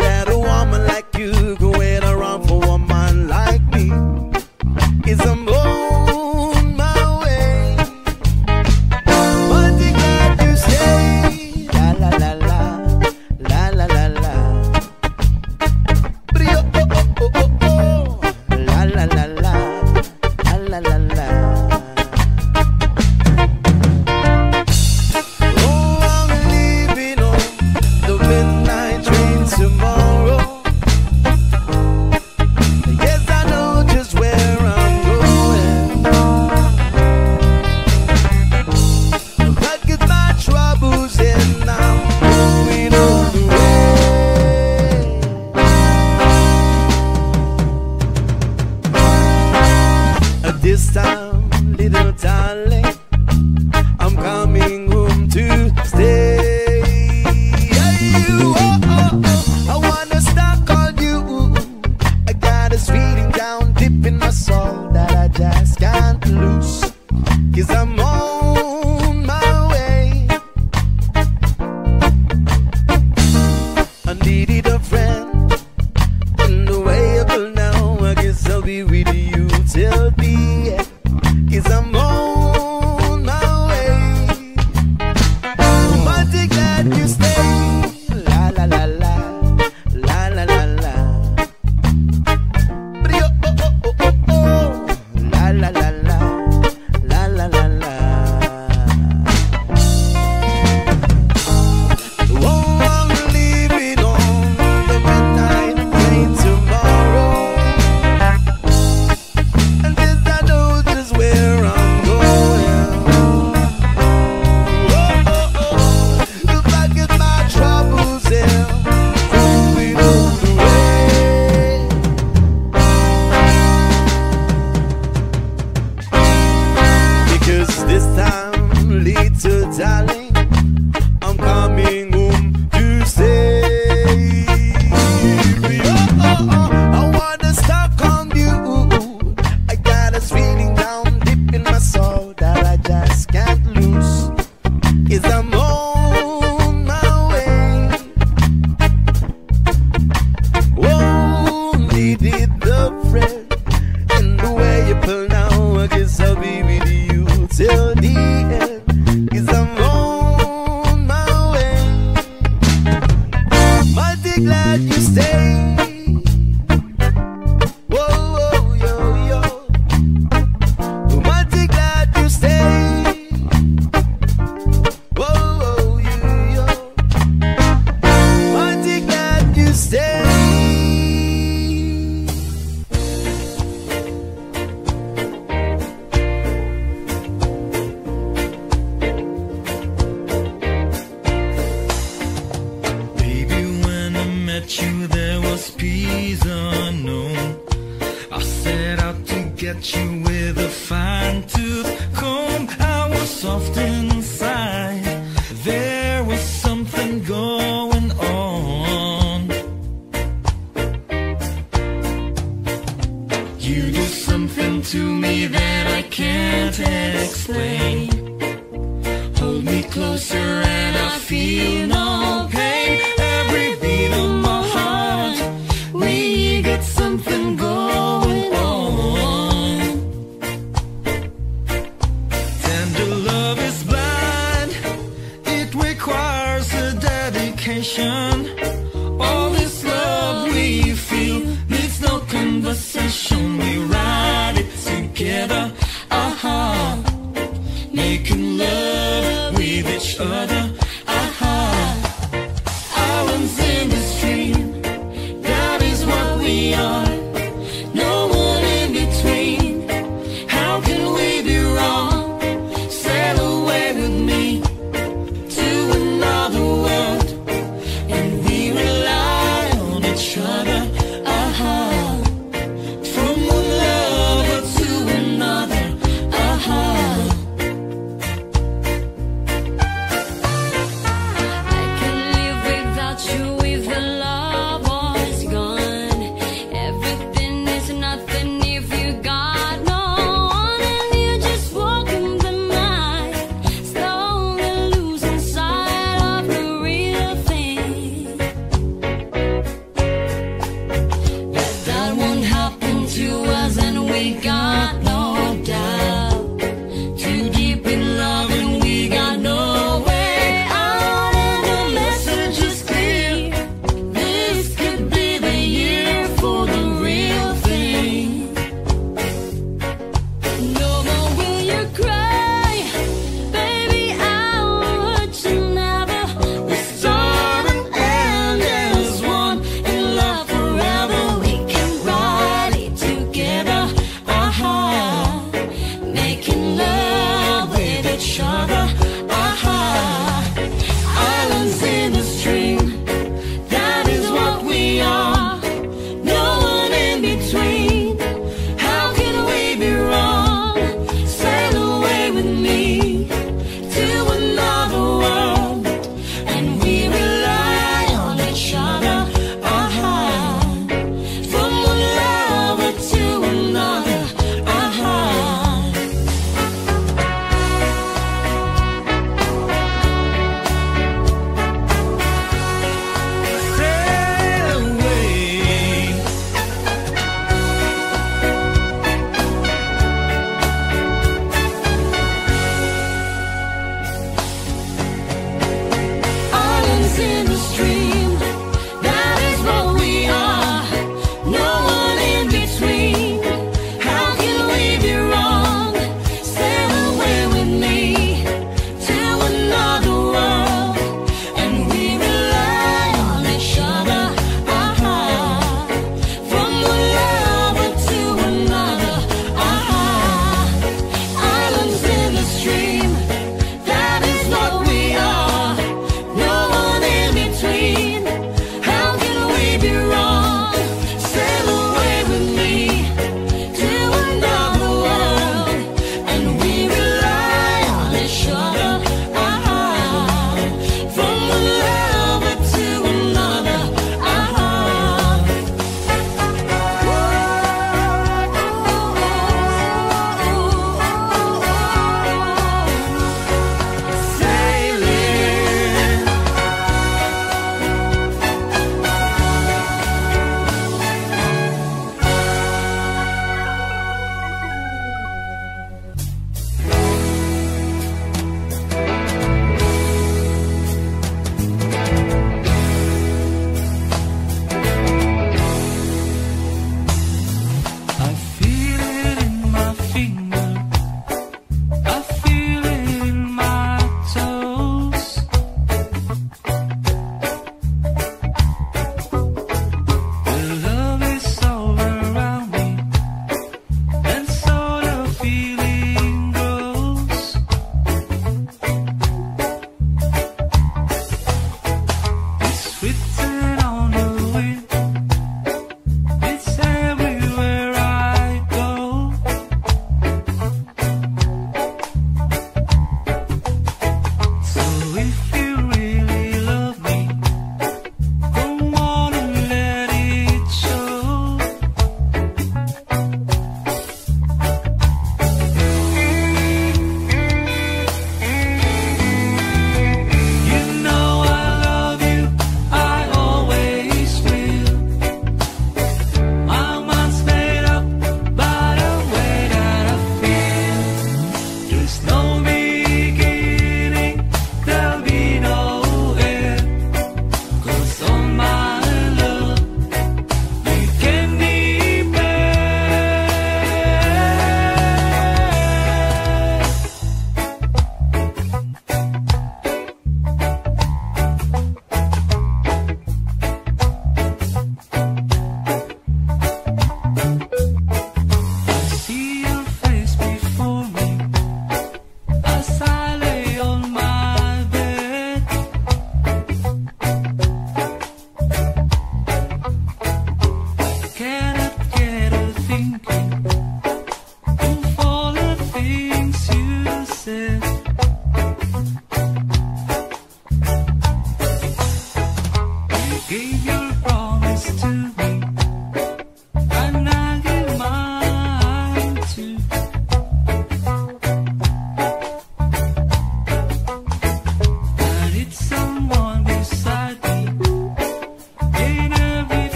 that a woman like you go wait around for a man like me. Guess I'm on my way. But they got to say la la la la la la la la. Oh oh oh oh oh la la la la. La la la. Oh, I'm leaving on the midnight train tomorrow. Yes, I know just where I'm going. But get my troubles and I'm going on the way. At this time, little darling, I'm coming home to stay. Oh, oh, oh, I wanna stuck on you. I got this feeling down deep in my soul that I just can't lose. Cause I'm on my way. I needed a friend, and the way I feel now, I guess I'll be with you till the end. Cause I'm on my way. I'm mighty glad you stay. La la la la. La la la la. Oh oh oh oh oh. La la la la. La la la la. Oh, I'm leaving on the midnight train tomorrow. And this I know just where darling, I'm coming home to stay. Oh, oh, oh, I wanna stuck on you. I got this feeling down deep in my soul that I just can't lose. Yes, I'm on my way. Oh, needed the friend, and the way you pull now, I guess I'll be with you till the end. Cause I'm on at you with a fine tooth comb. I was soft inside. There was something going on. You do something to me that I can't explain. Hold me closer and I feel no pain. Every beat of my heart, we got something going on. Tender love is blind, it requires a dedication. All this love we feel needs no conversation. We ride it together, aha, making love with each other.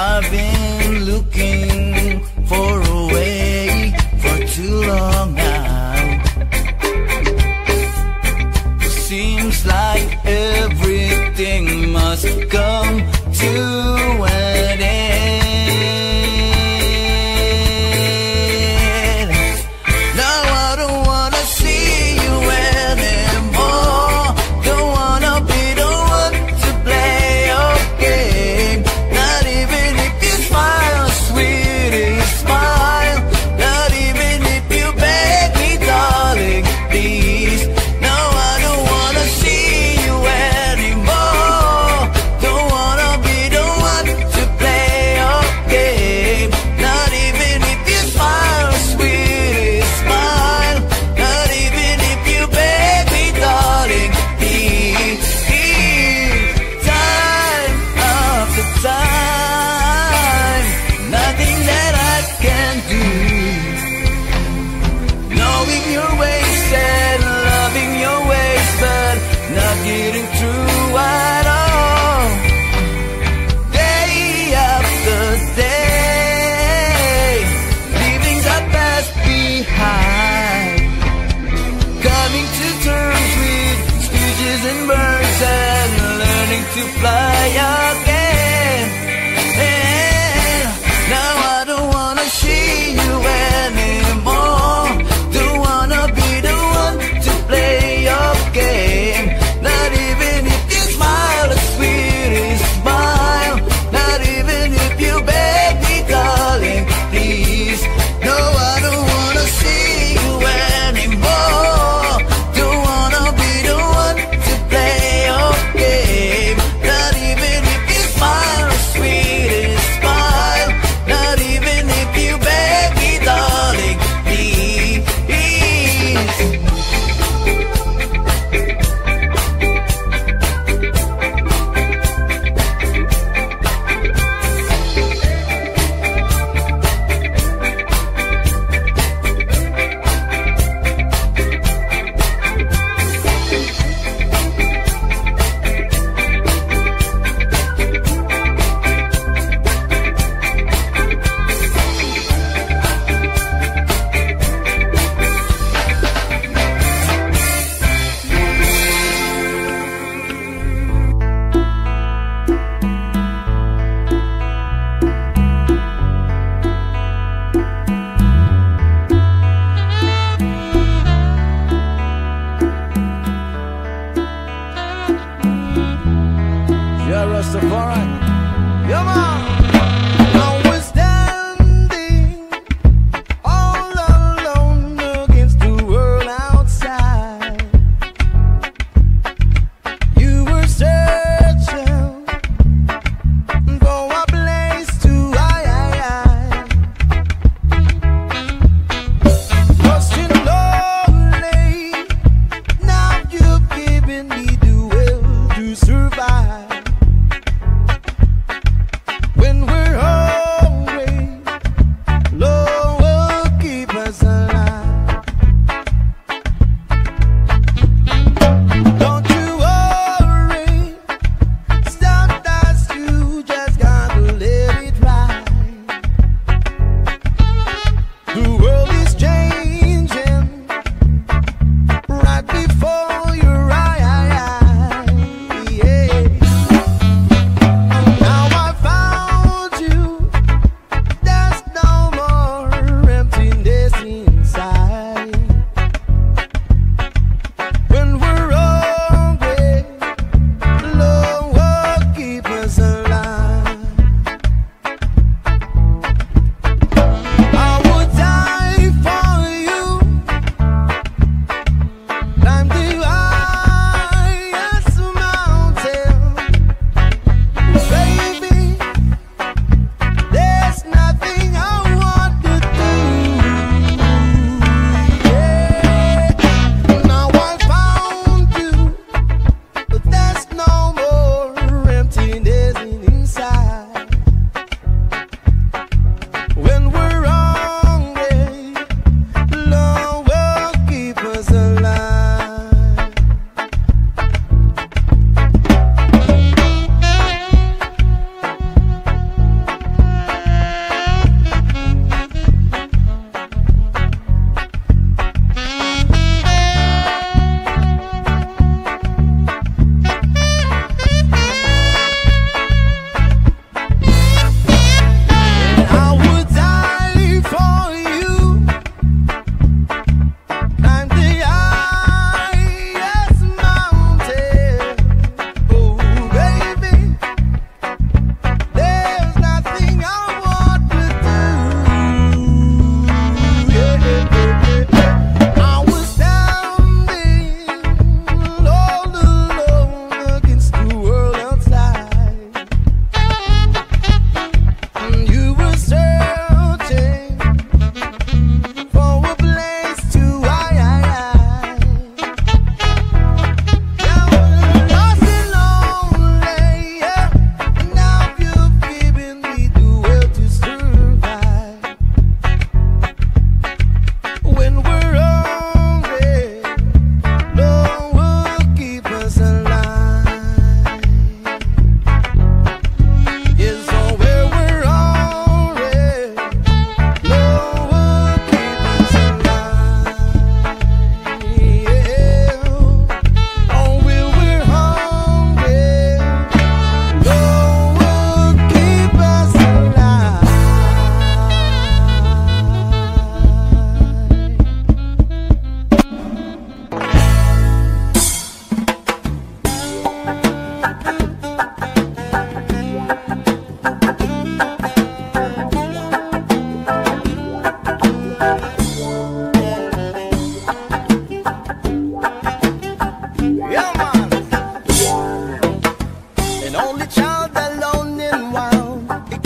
I've been looking for a way for too long now. Seems like everything must come to an end. Now I don't wanna see you anymore. Don't wanna be the one to play your game. Not even if you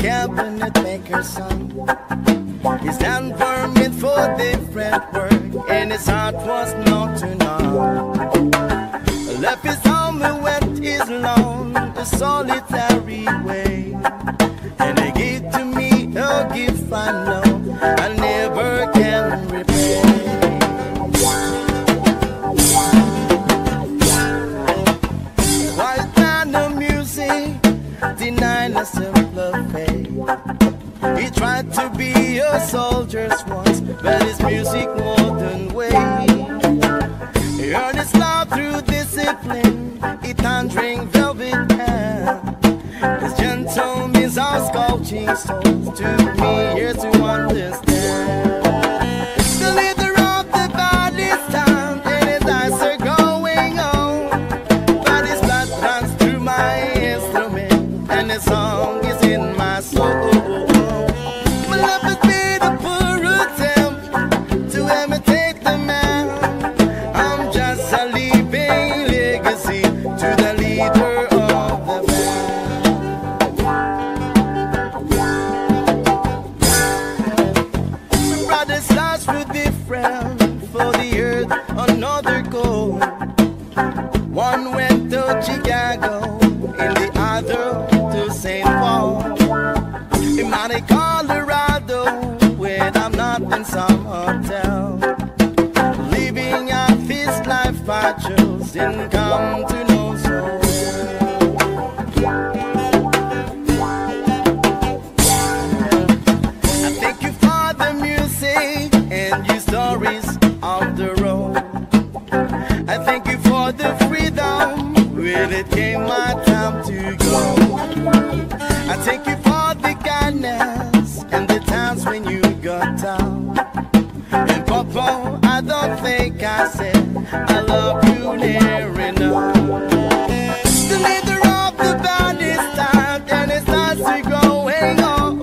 cabinet maker's son. His hand permit for different work, and his heart was known to none. Left his home and went his lone, a solitary way. And they gave to me a gift I know I never can repay. While band of music denied a simpler fate. He tried to be a soldier's once, but his music wouldn't wait. He earned his love through discipline, he thundering velvet hair. His gentle means of sculpting souls took me years to understand. The leader of the band is down and his eyes are going on, but his blood runs through my instrument and his song is in my soul. My love has been a poor attempt to imitate the man. One went to Chicago and the other to St. Paul. In Monte, Colorado, when I'm not in some hotel, living out this life I chose didn't come to know so well. I thank you for the music and your stories of the road. I thank you for the freedom when it came my time to go. I thank you for the kindness and the times when you got down. And Papa, I don't think I said I love you near enough. The leader of the band is tired and his eyes are going on,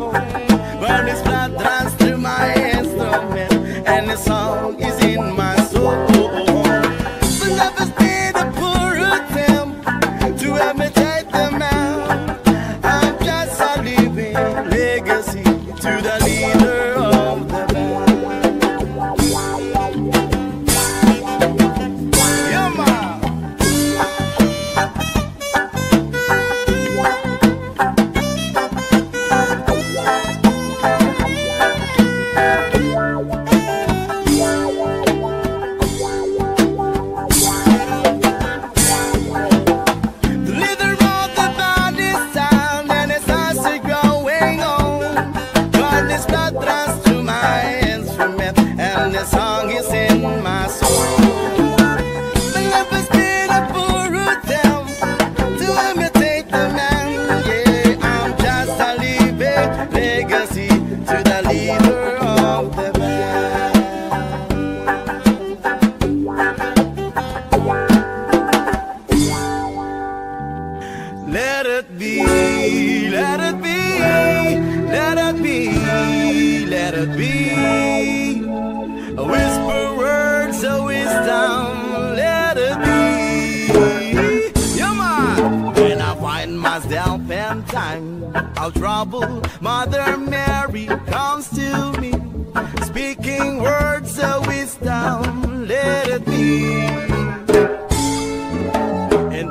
but his blood runs through my instrument and his song is in my soul. Let it be, let it be, let it be, let it be. A whisper words of wisdom, let it be. Yama! When I find myself in time, I'll trouble. Mother Mary comes to me, speaking words of wisdom, let it be.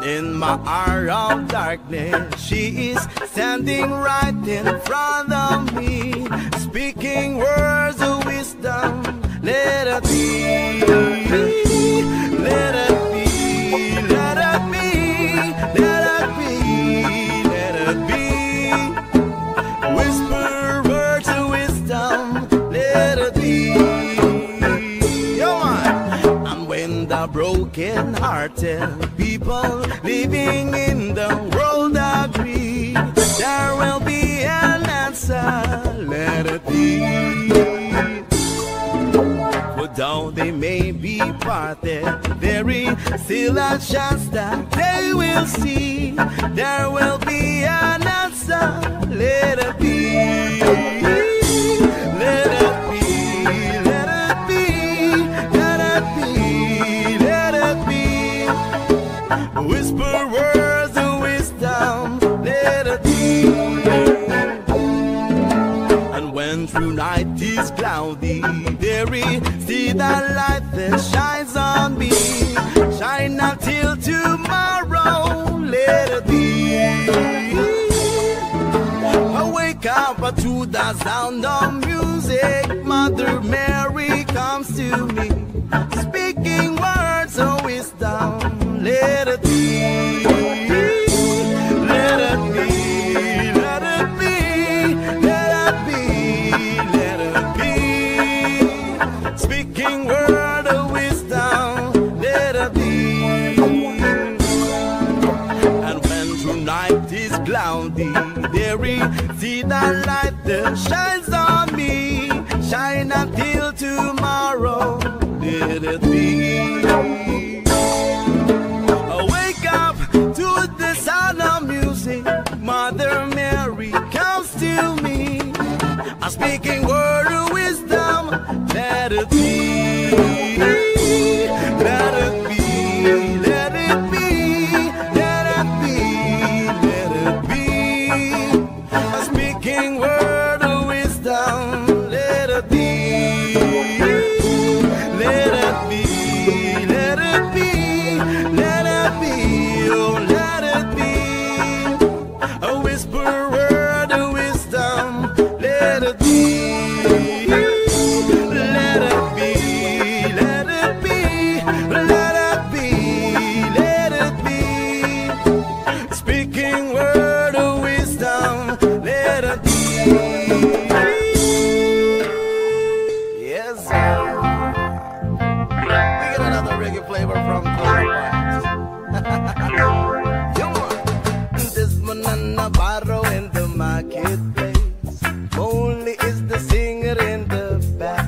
In my hour of darkness, she is standing right in front of me, speaking words of wisdom. Let it be, let it be, let it be, let it be, let it be. Whisper words of wisdom, let it be. Yo, and when the broken-hearted people living in the world agree, there will be an answer, let it be. For though they may be parted, there is still a chance that they will see, there will be an answer, let it be. Whisper words of wisdom, let it be. tonight is cloudy, there is still that light that shines on me. Shine now till tomorrow, let it be. I wake up to the sound of music. Mother Mary comes to me, speaking words of wisdom. Let it be, let it be, let it be, let it be, let it be. Speaking word of wisdom, let it be. And when tonight is cloudy, see the light that shines on me. Shine until tomorrow, let it be. Wake up to the sound of music. Mother Mary comes to me, a speaking word of wisdom. Let it be, let it be, let it be. Word of wisdom, let it be, let it be, let it be, let it be, oh, let it be. A whisper word of wisdom, let it be, let it be, let it be, let it be, let it be. Speaking word of wisdom, let it be. Yes, we get another reggae flavor from Colombia. Come on. This Manan Navarro in the marketplace, only is the singer in the back.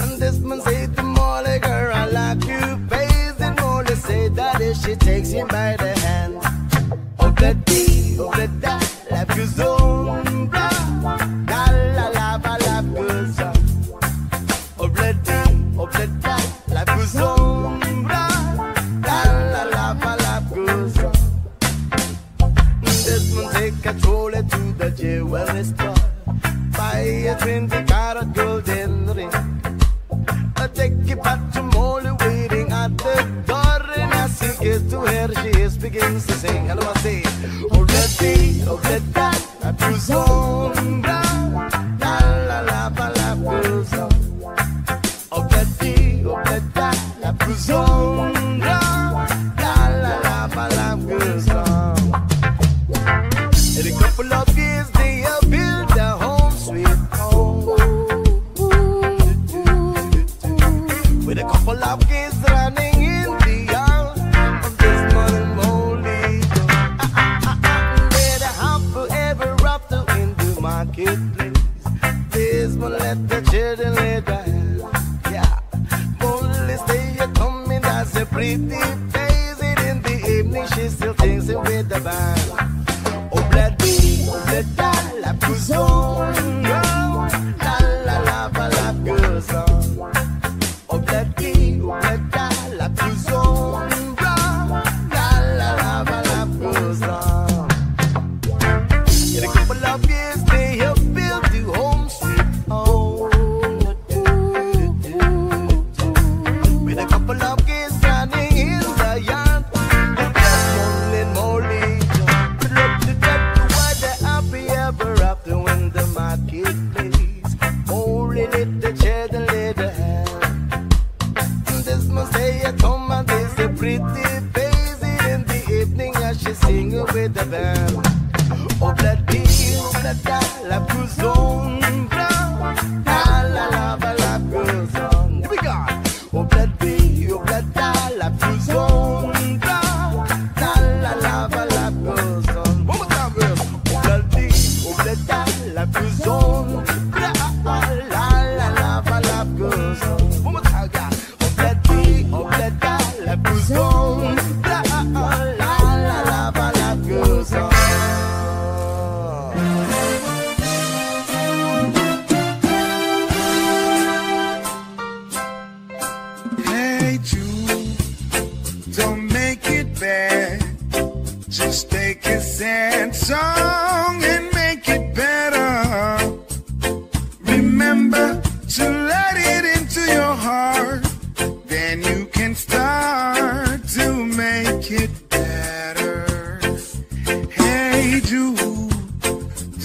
And this man say to Molly, girl, I like you face. And Molly say that if she takes him by the hand, oh, that be, oh, that that love you so. Couple of years they have built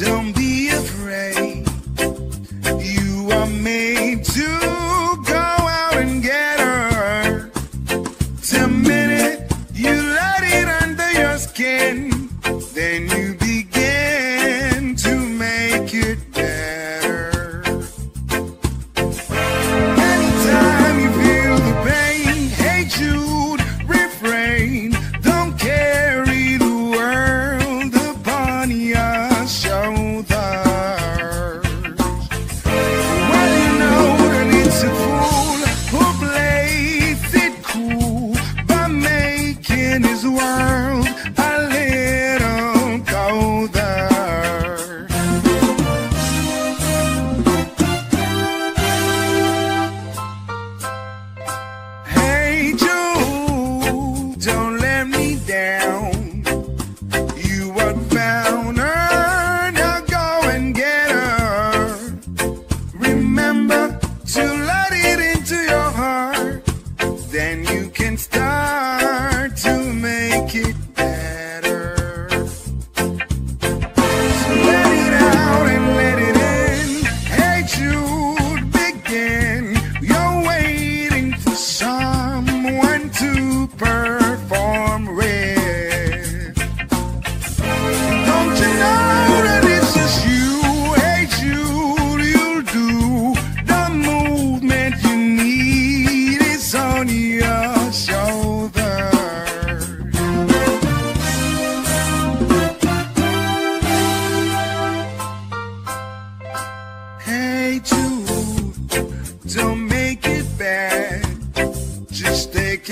Don't be afraid. You are made to go out and get her. The minute you let it under your skin, then you begin to make it better. Anytime you feel the pain, hey Jude, refrain. Don't carry the world upon your shoulders. Well, you know that it's a fool who plays it cool by making his world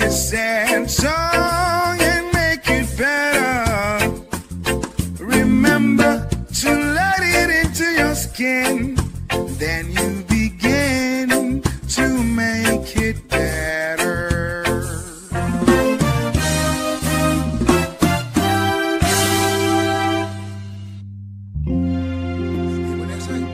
sad song and make it better. Remember to let it into your skin, then you begin to make it better. You what I say?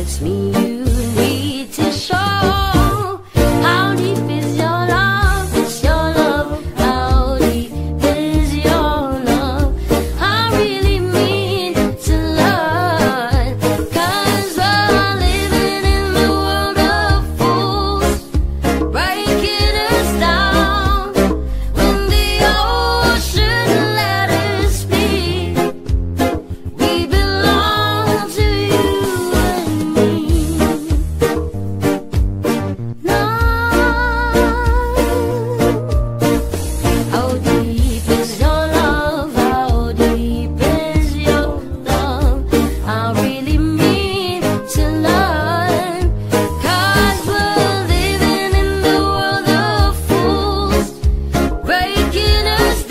It's me you need to show. How deep is your love? It's your love. How deep is your love? I really mean to love. 'Cause we're living in the world of fools, breaking us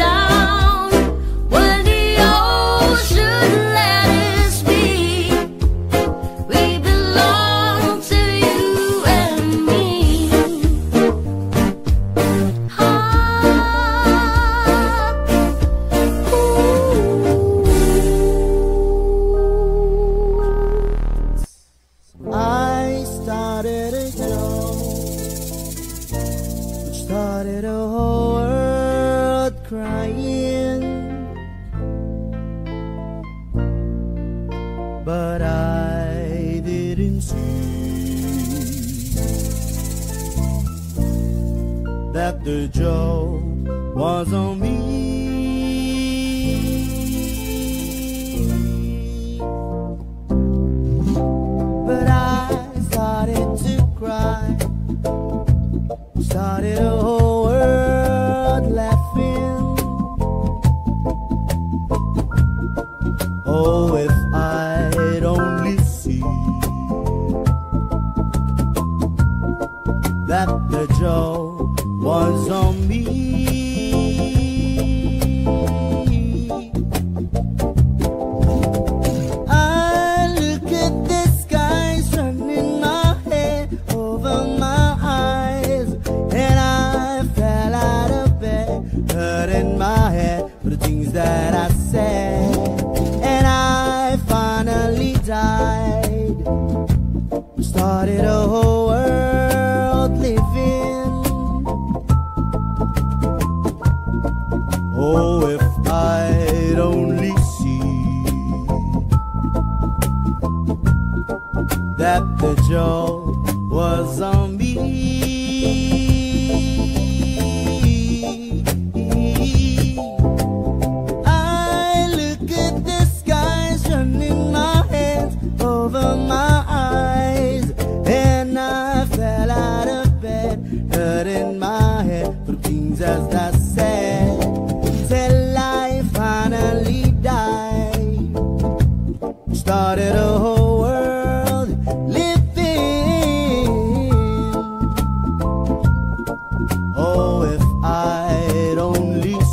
down. When the ocean let us be, we belong to you. Started a whole world crying, but I didn't see that the joke was on me. But I started to cry, started a whole world laughing. Oh, if I'd only see that the joke was on me. I look at the sky turning my head over my eyes, in my head for the things that I said, and I finally died. We started a whole world living. Oh, if I'd only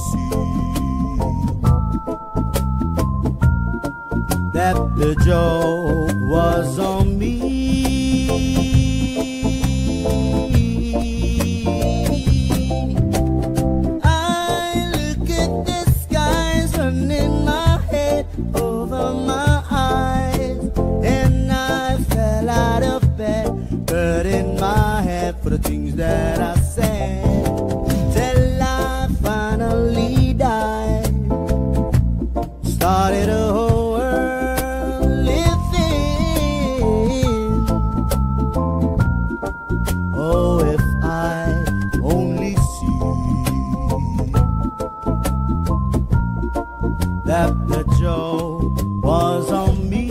see that the joke was on me. In my head for things as I said, till I finally died. Started a whole world living. Oh, if I'd only see that the joke was on me. For the things that I said, till I finally died. Started a whole world living. Oh, if I only see that the joke was on me.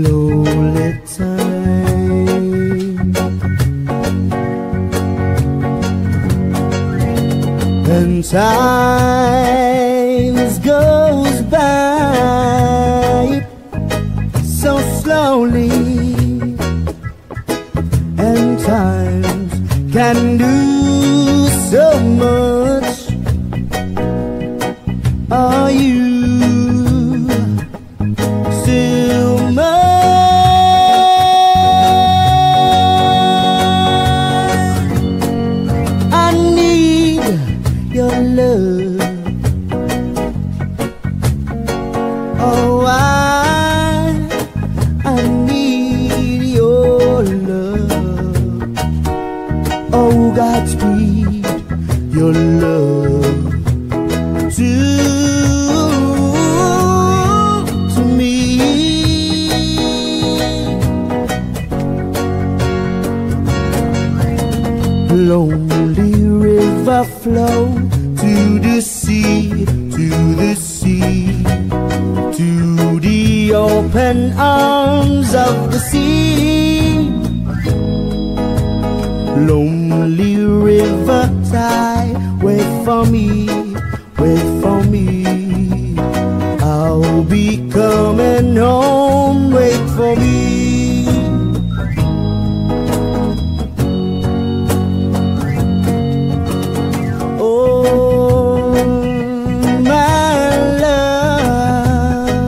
lonely time. And time goes by so slowly, and times can do so much. Are you your love to me? Lonely river flow to the sea, to the sea, to the open arms of the sea. Lonely river tide, wait for me, wait for me. I'll be coming home, wait for me. Oh, my love,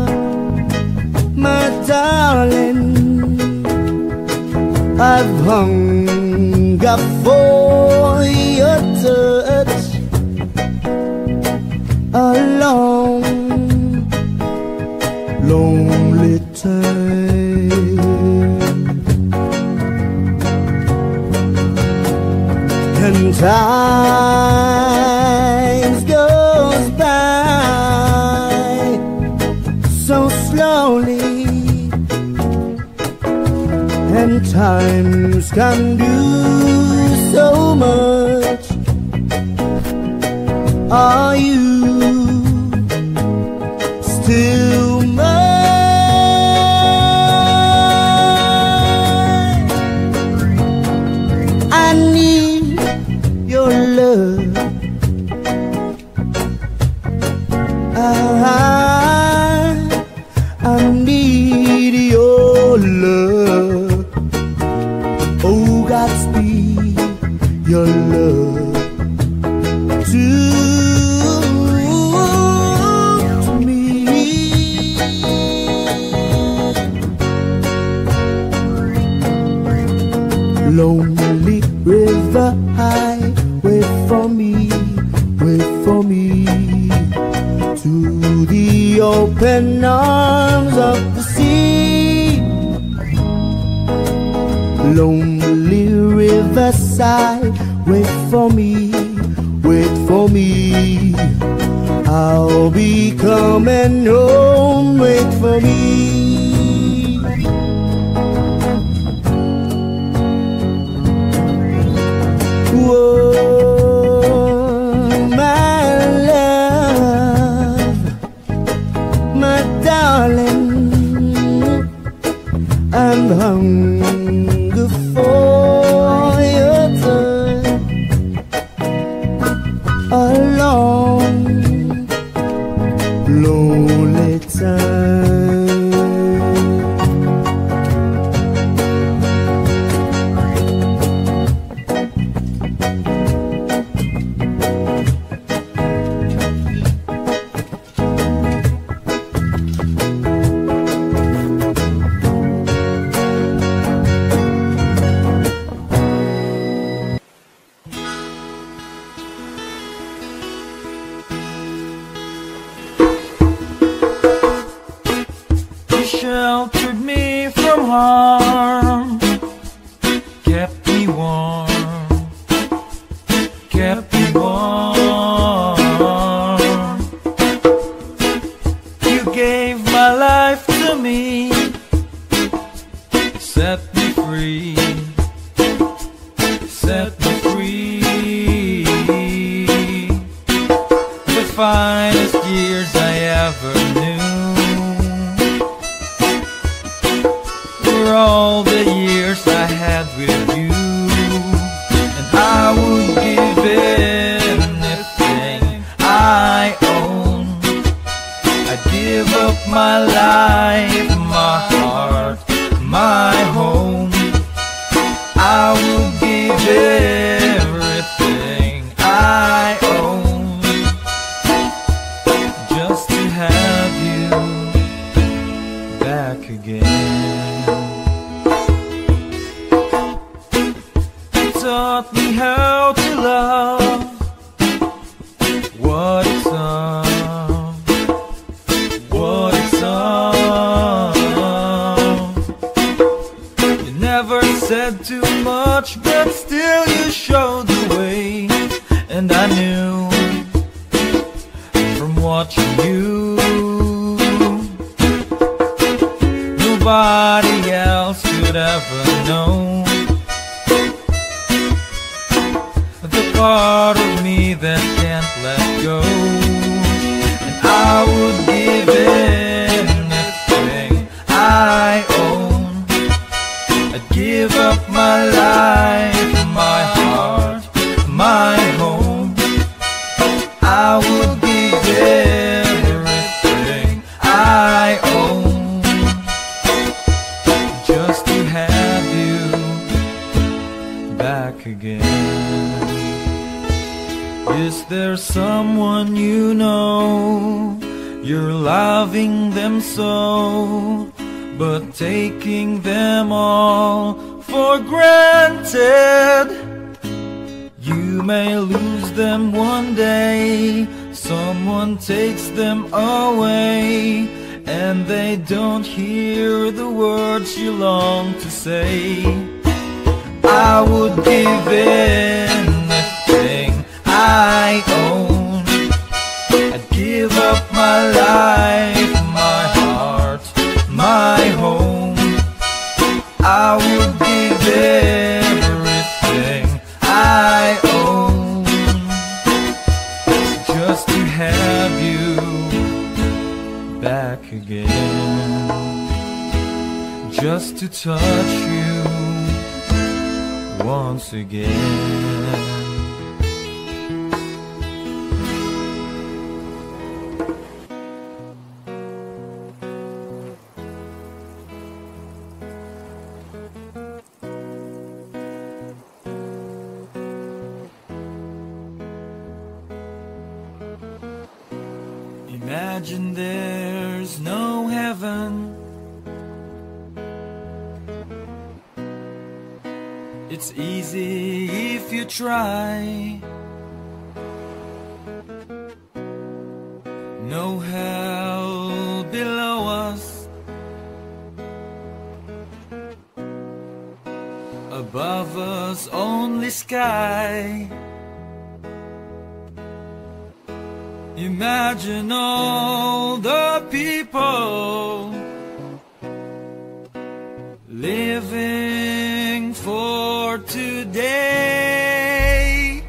my darling, I've hung up for your touch a long, lonely time. And time goes by so slowly, and times can do so much. Are you still mine? I need your love. I need your love. Oh, Godspeed your love to me. Lonely river high, wait for me, wait for me. To the open arms of the sea. Lonely riverside, wait for me, wait for me. I'll be coming home, wait for me. Whoa, my love, my darling, I'm hungry for a long, lonely time. Sheltered me from harm, kept me warm, kept me warm. You gave my life to me, set me free, set me free. The finest years I ever knew. with you, and I would give anything I own. I'd give up my life, my heart, my home. I would give everything I own just to have you back again. Taught me how to love, what it's all. You never said too much, but still you showed the way. And I knew from watching you, nobody else could ever know part of me that can't let go. And I would give anything I own. I'd give up my life, my heart, my home. I would give everything I own just to have you back again. Is there someone you know, you're loving them so, but taking them all for granted? You may lose them one day, someone takes them away, and they don't hear the words you long to say. I would give anything I own. I'd give up my life, my heart, my home. I would give everything I own just to have you back again, just to touch you once again. Imagine there's no heaven. It's easy if you try. No hell below us. Above us only sky. Imagine all the people living for today.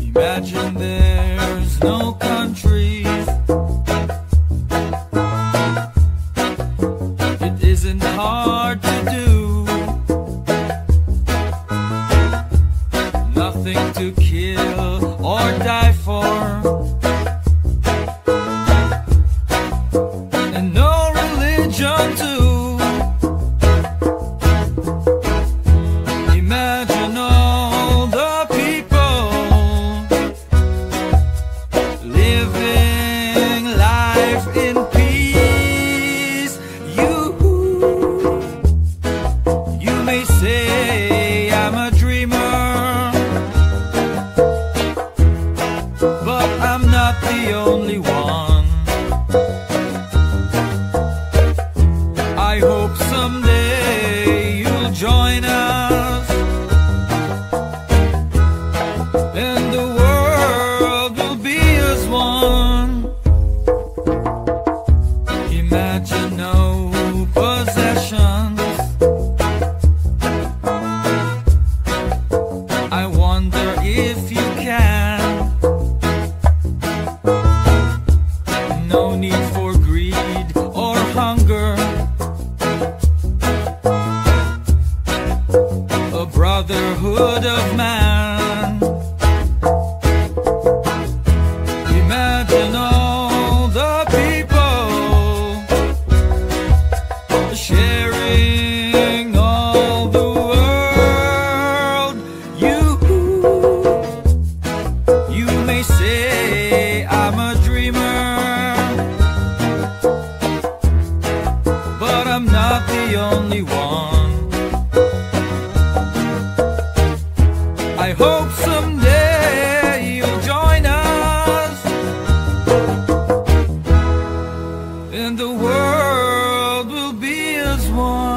Imagine there's no countries. It isn't hard to do. Nothing to kill or die for, and no religion too. Imagine all the people living life in peace. You may say I'm a dreamer, but I'm not the only one. I hope someday you'll join us, and the world will be as one. Imagine no possessions. I wonder if you can. No need for greed or hunger. the only one. I hope someday you'll join us and the world will be as one.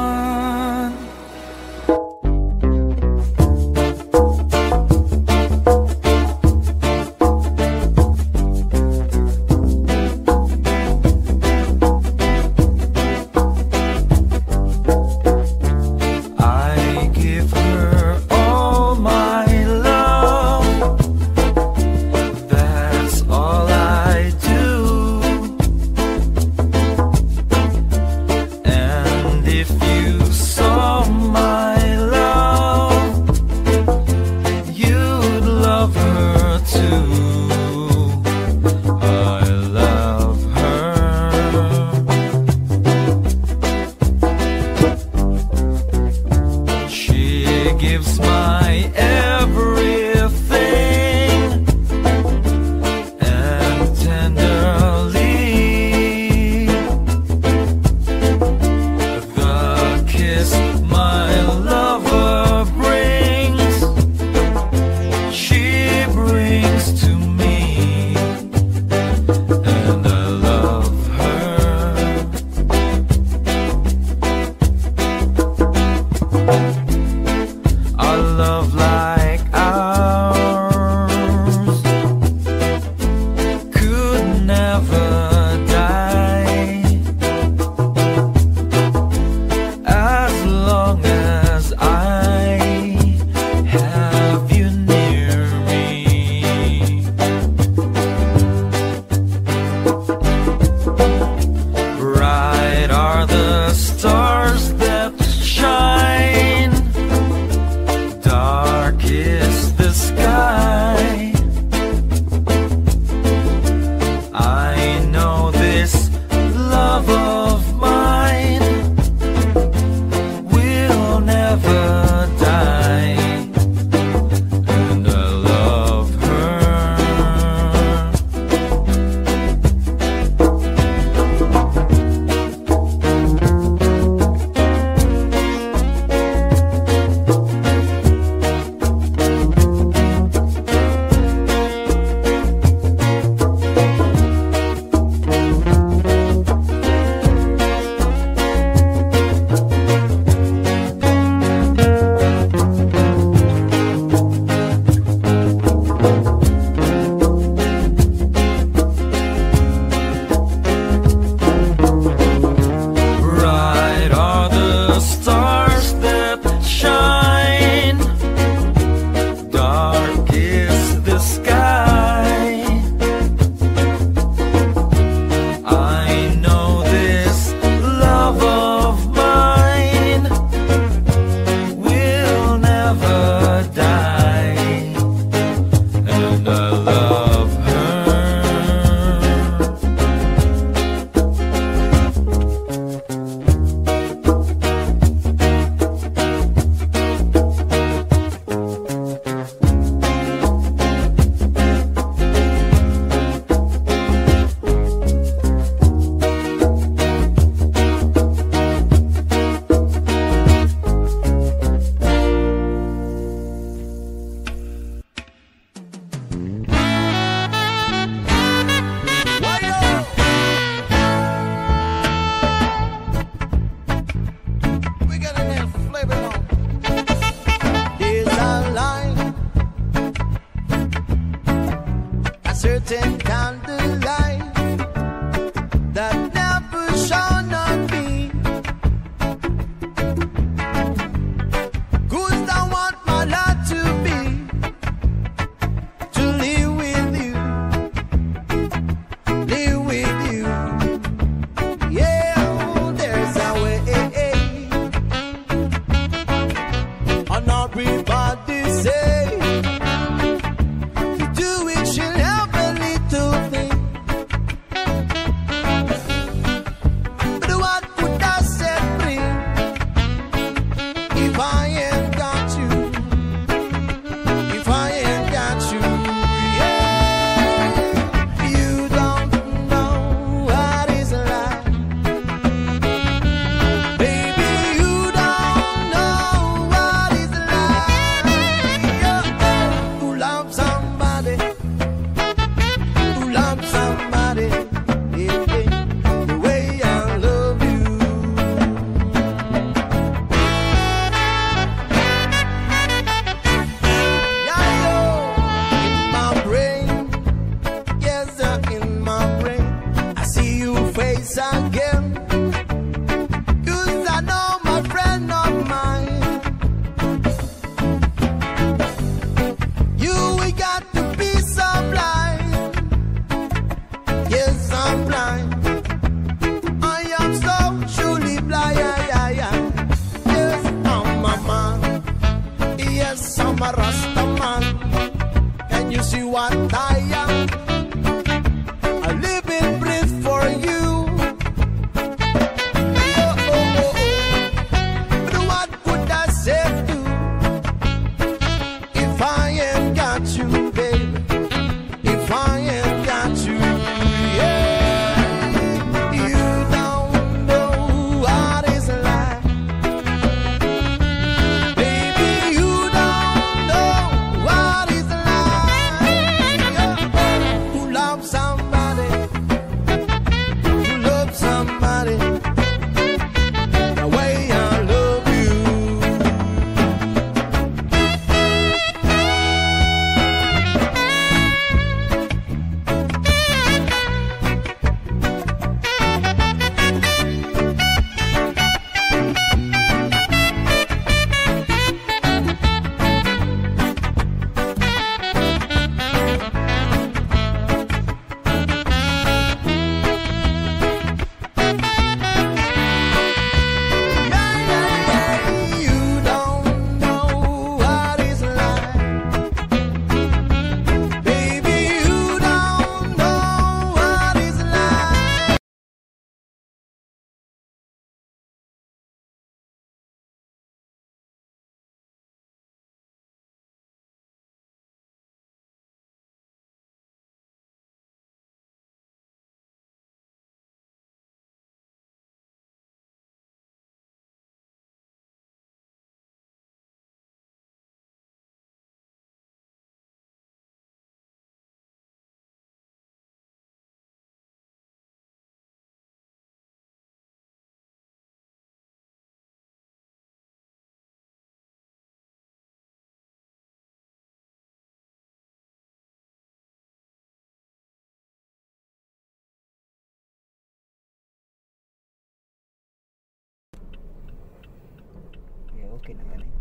look in a minute.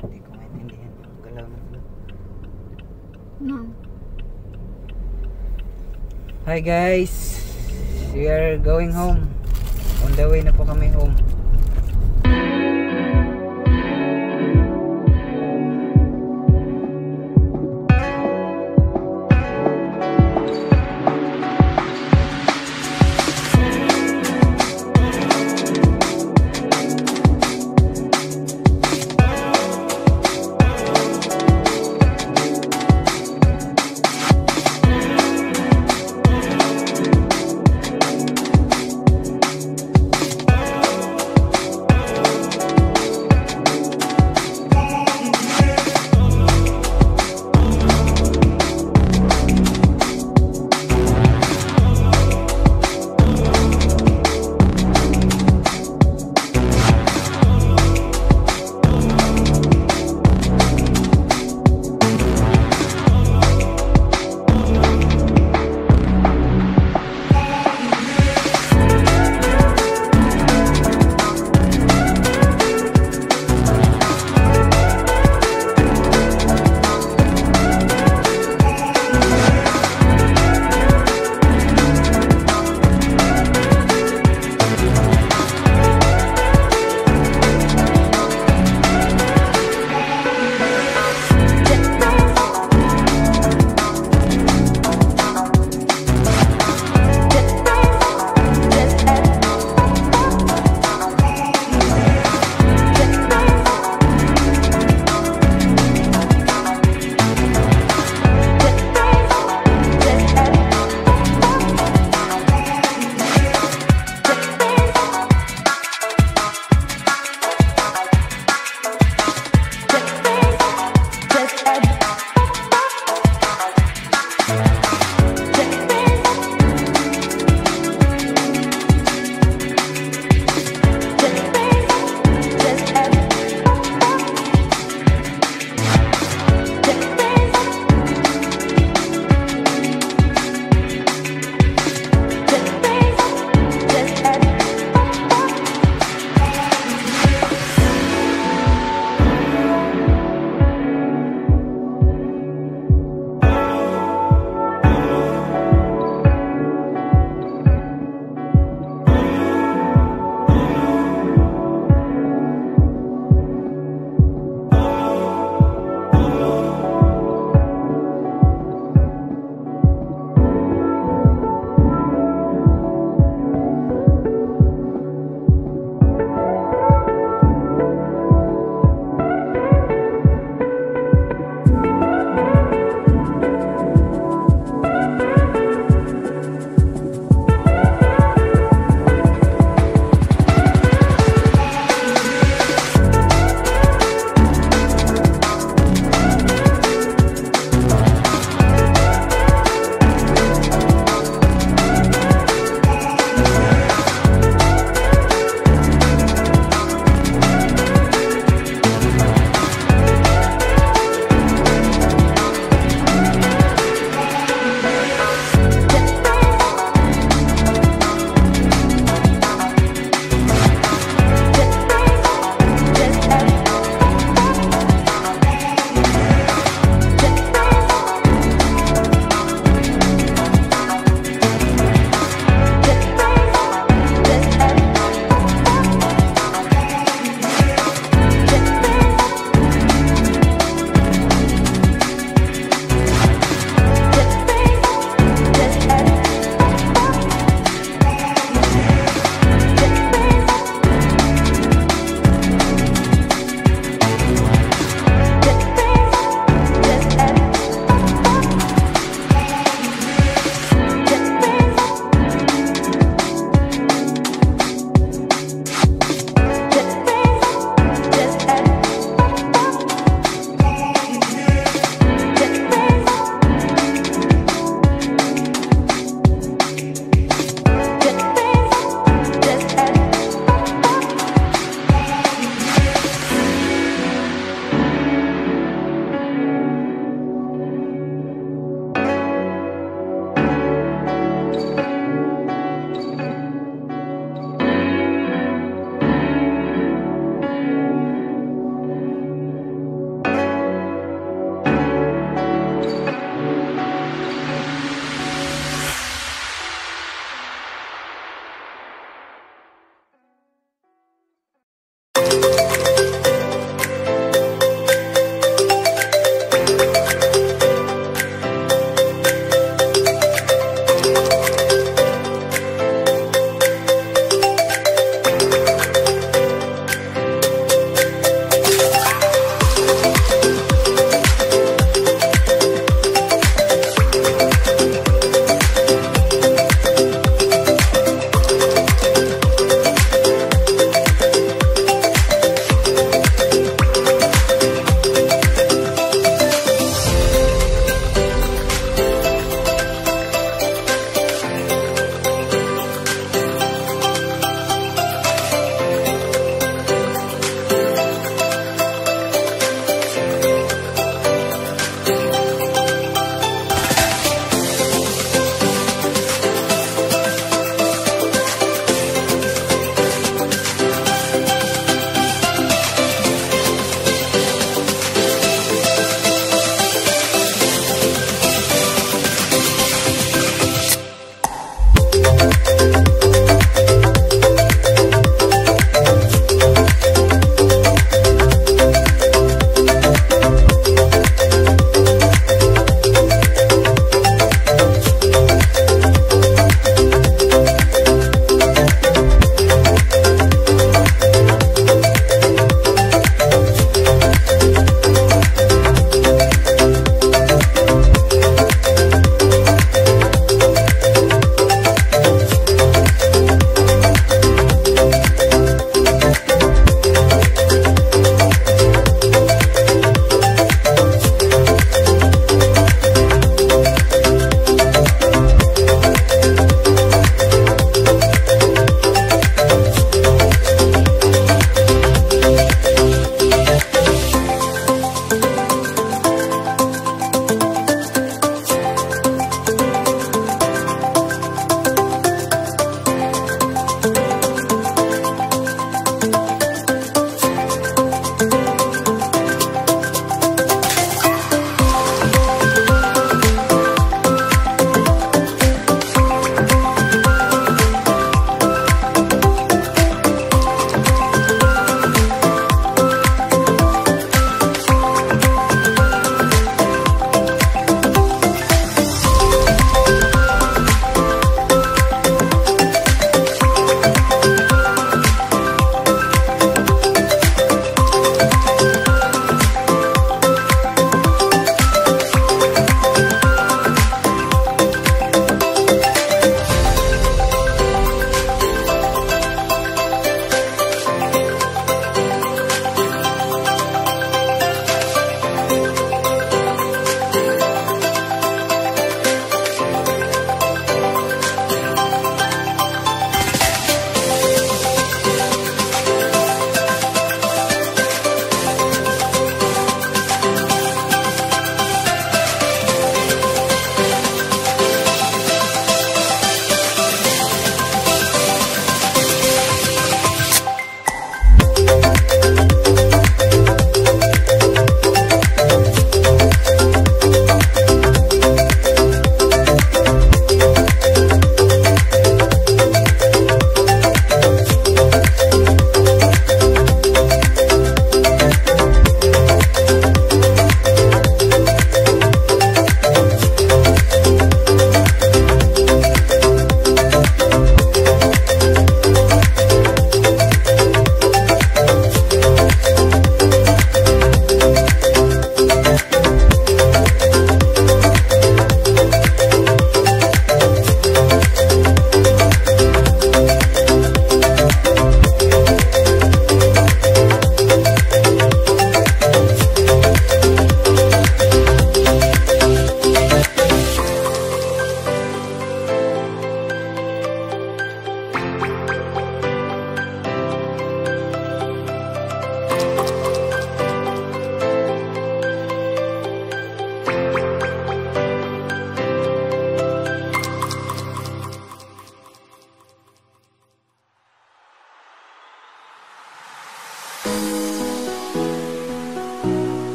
Hindi ko maintindihan ang galaw ng vlog. No. Hi guys, we are going home. On the way na po kami home.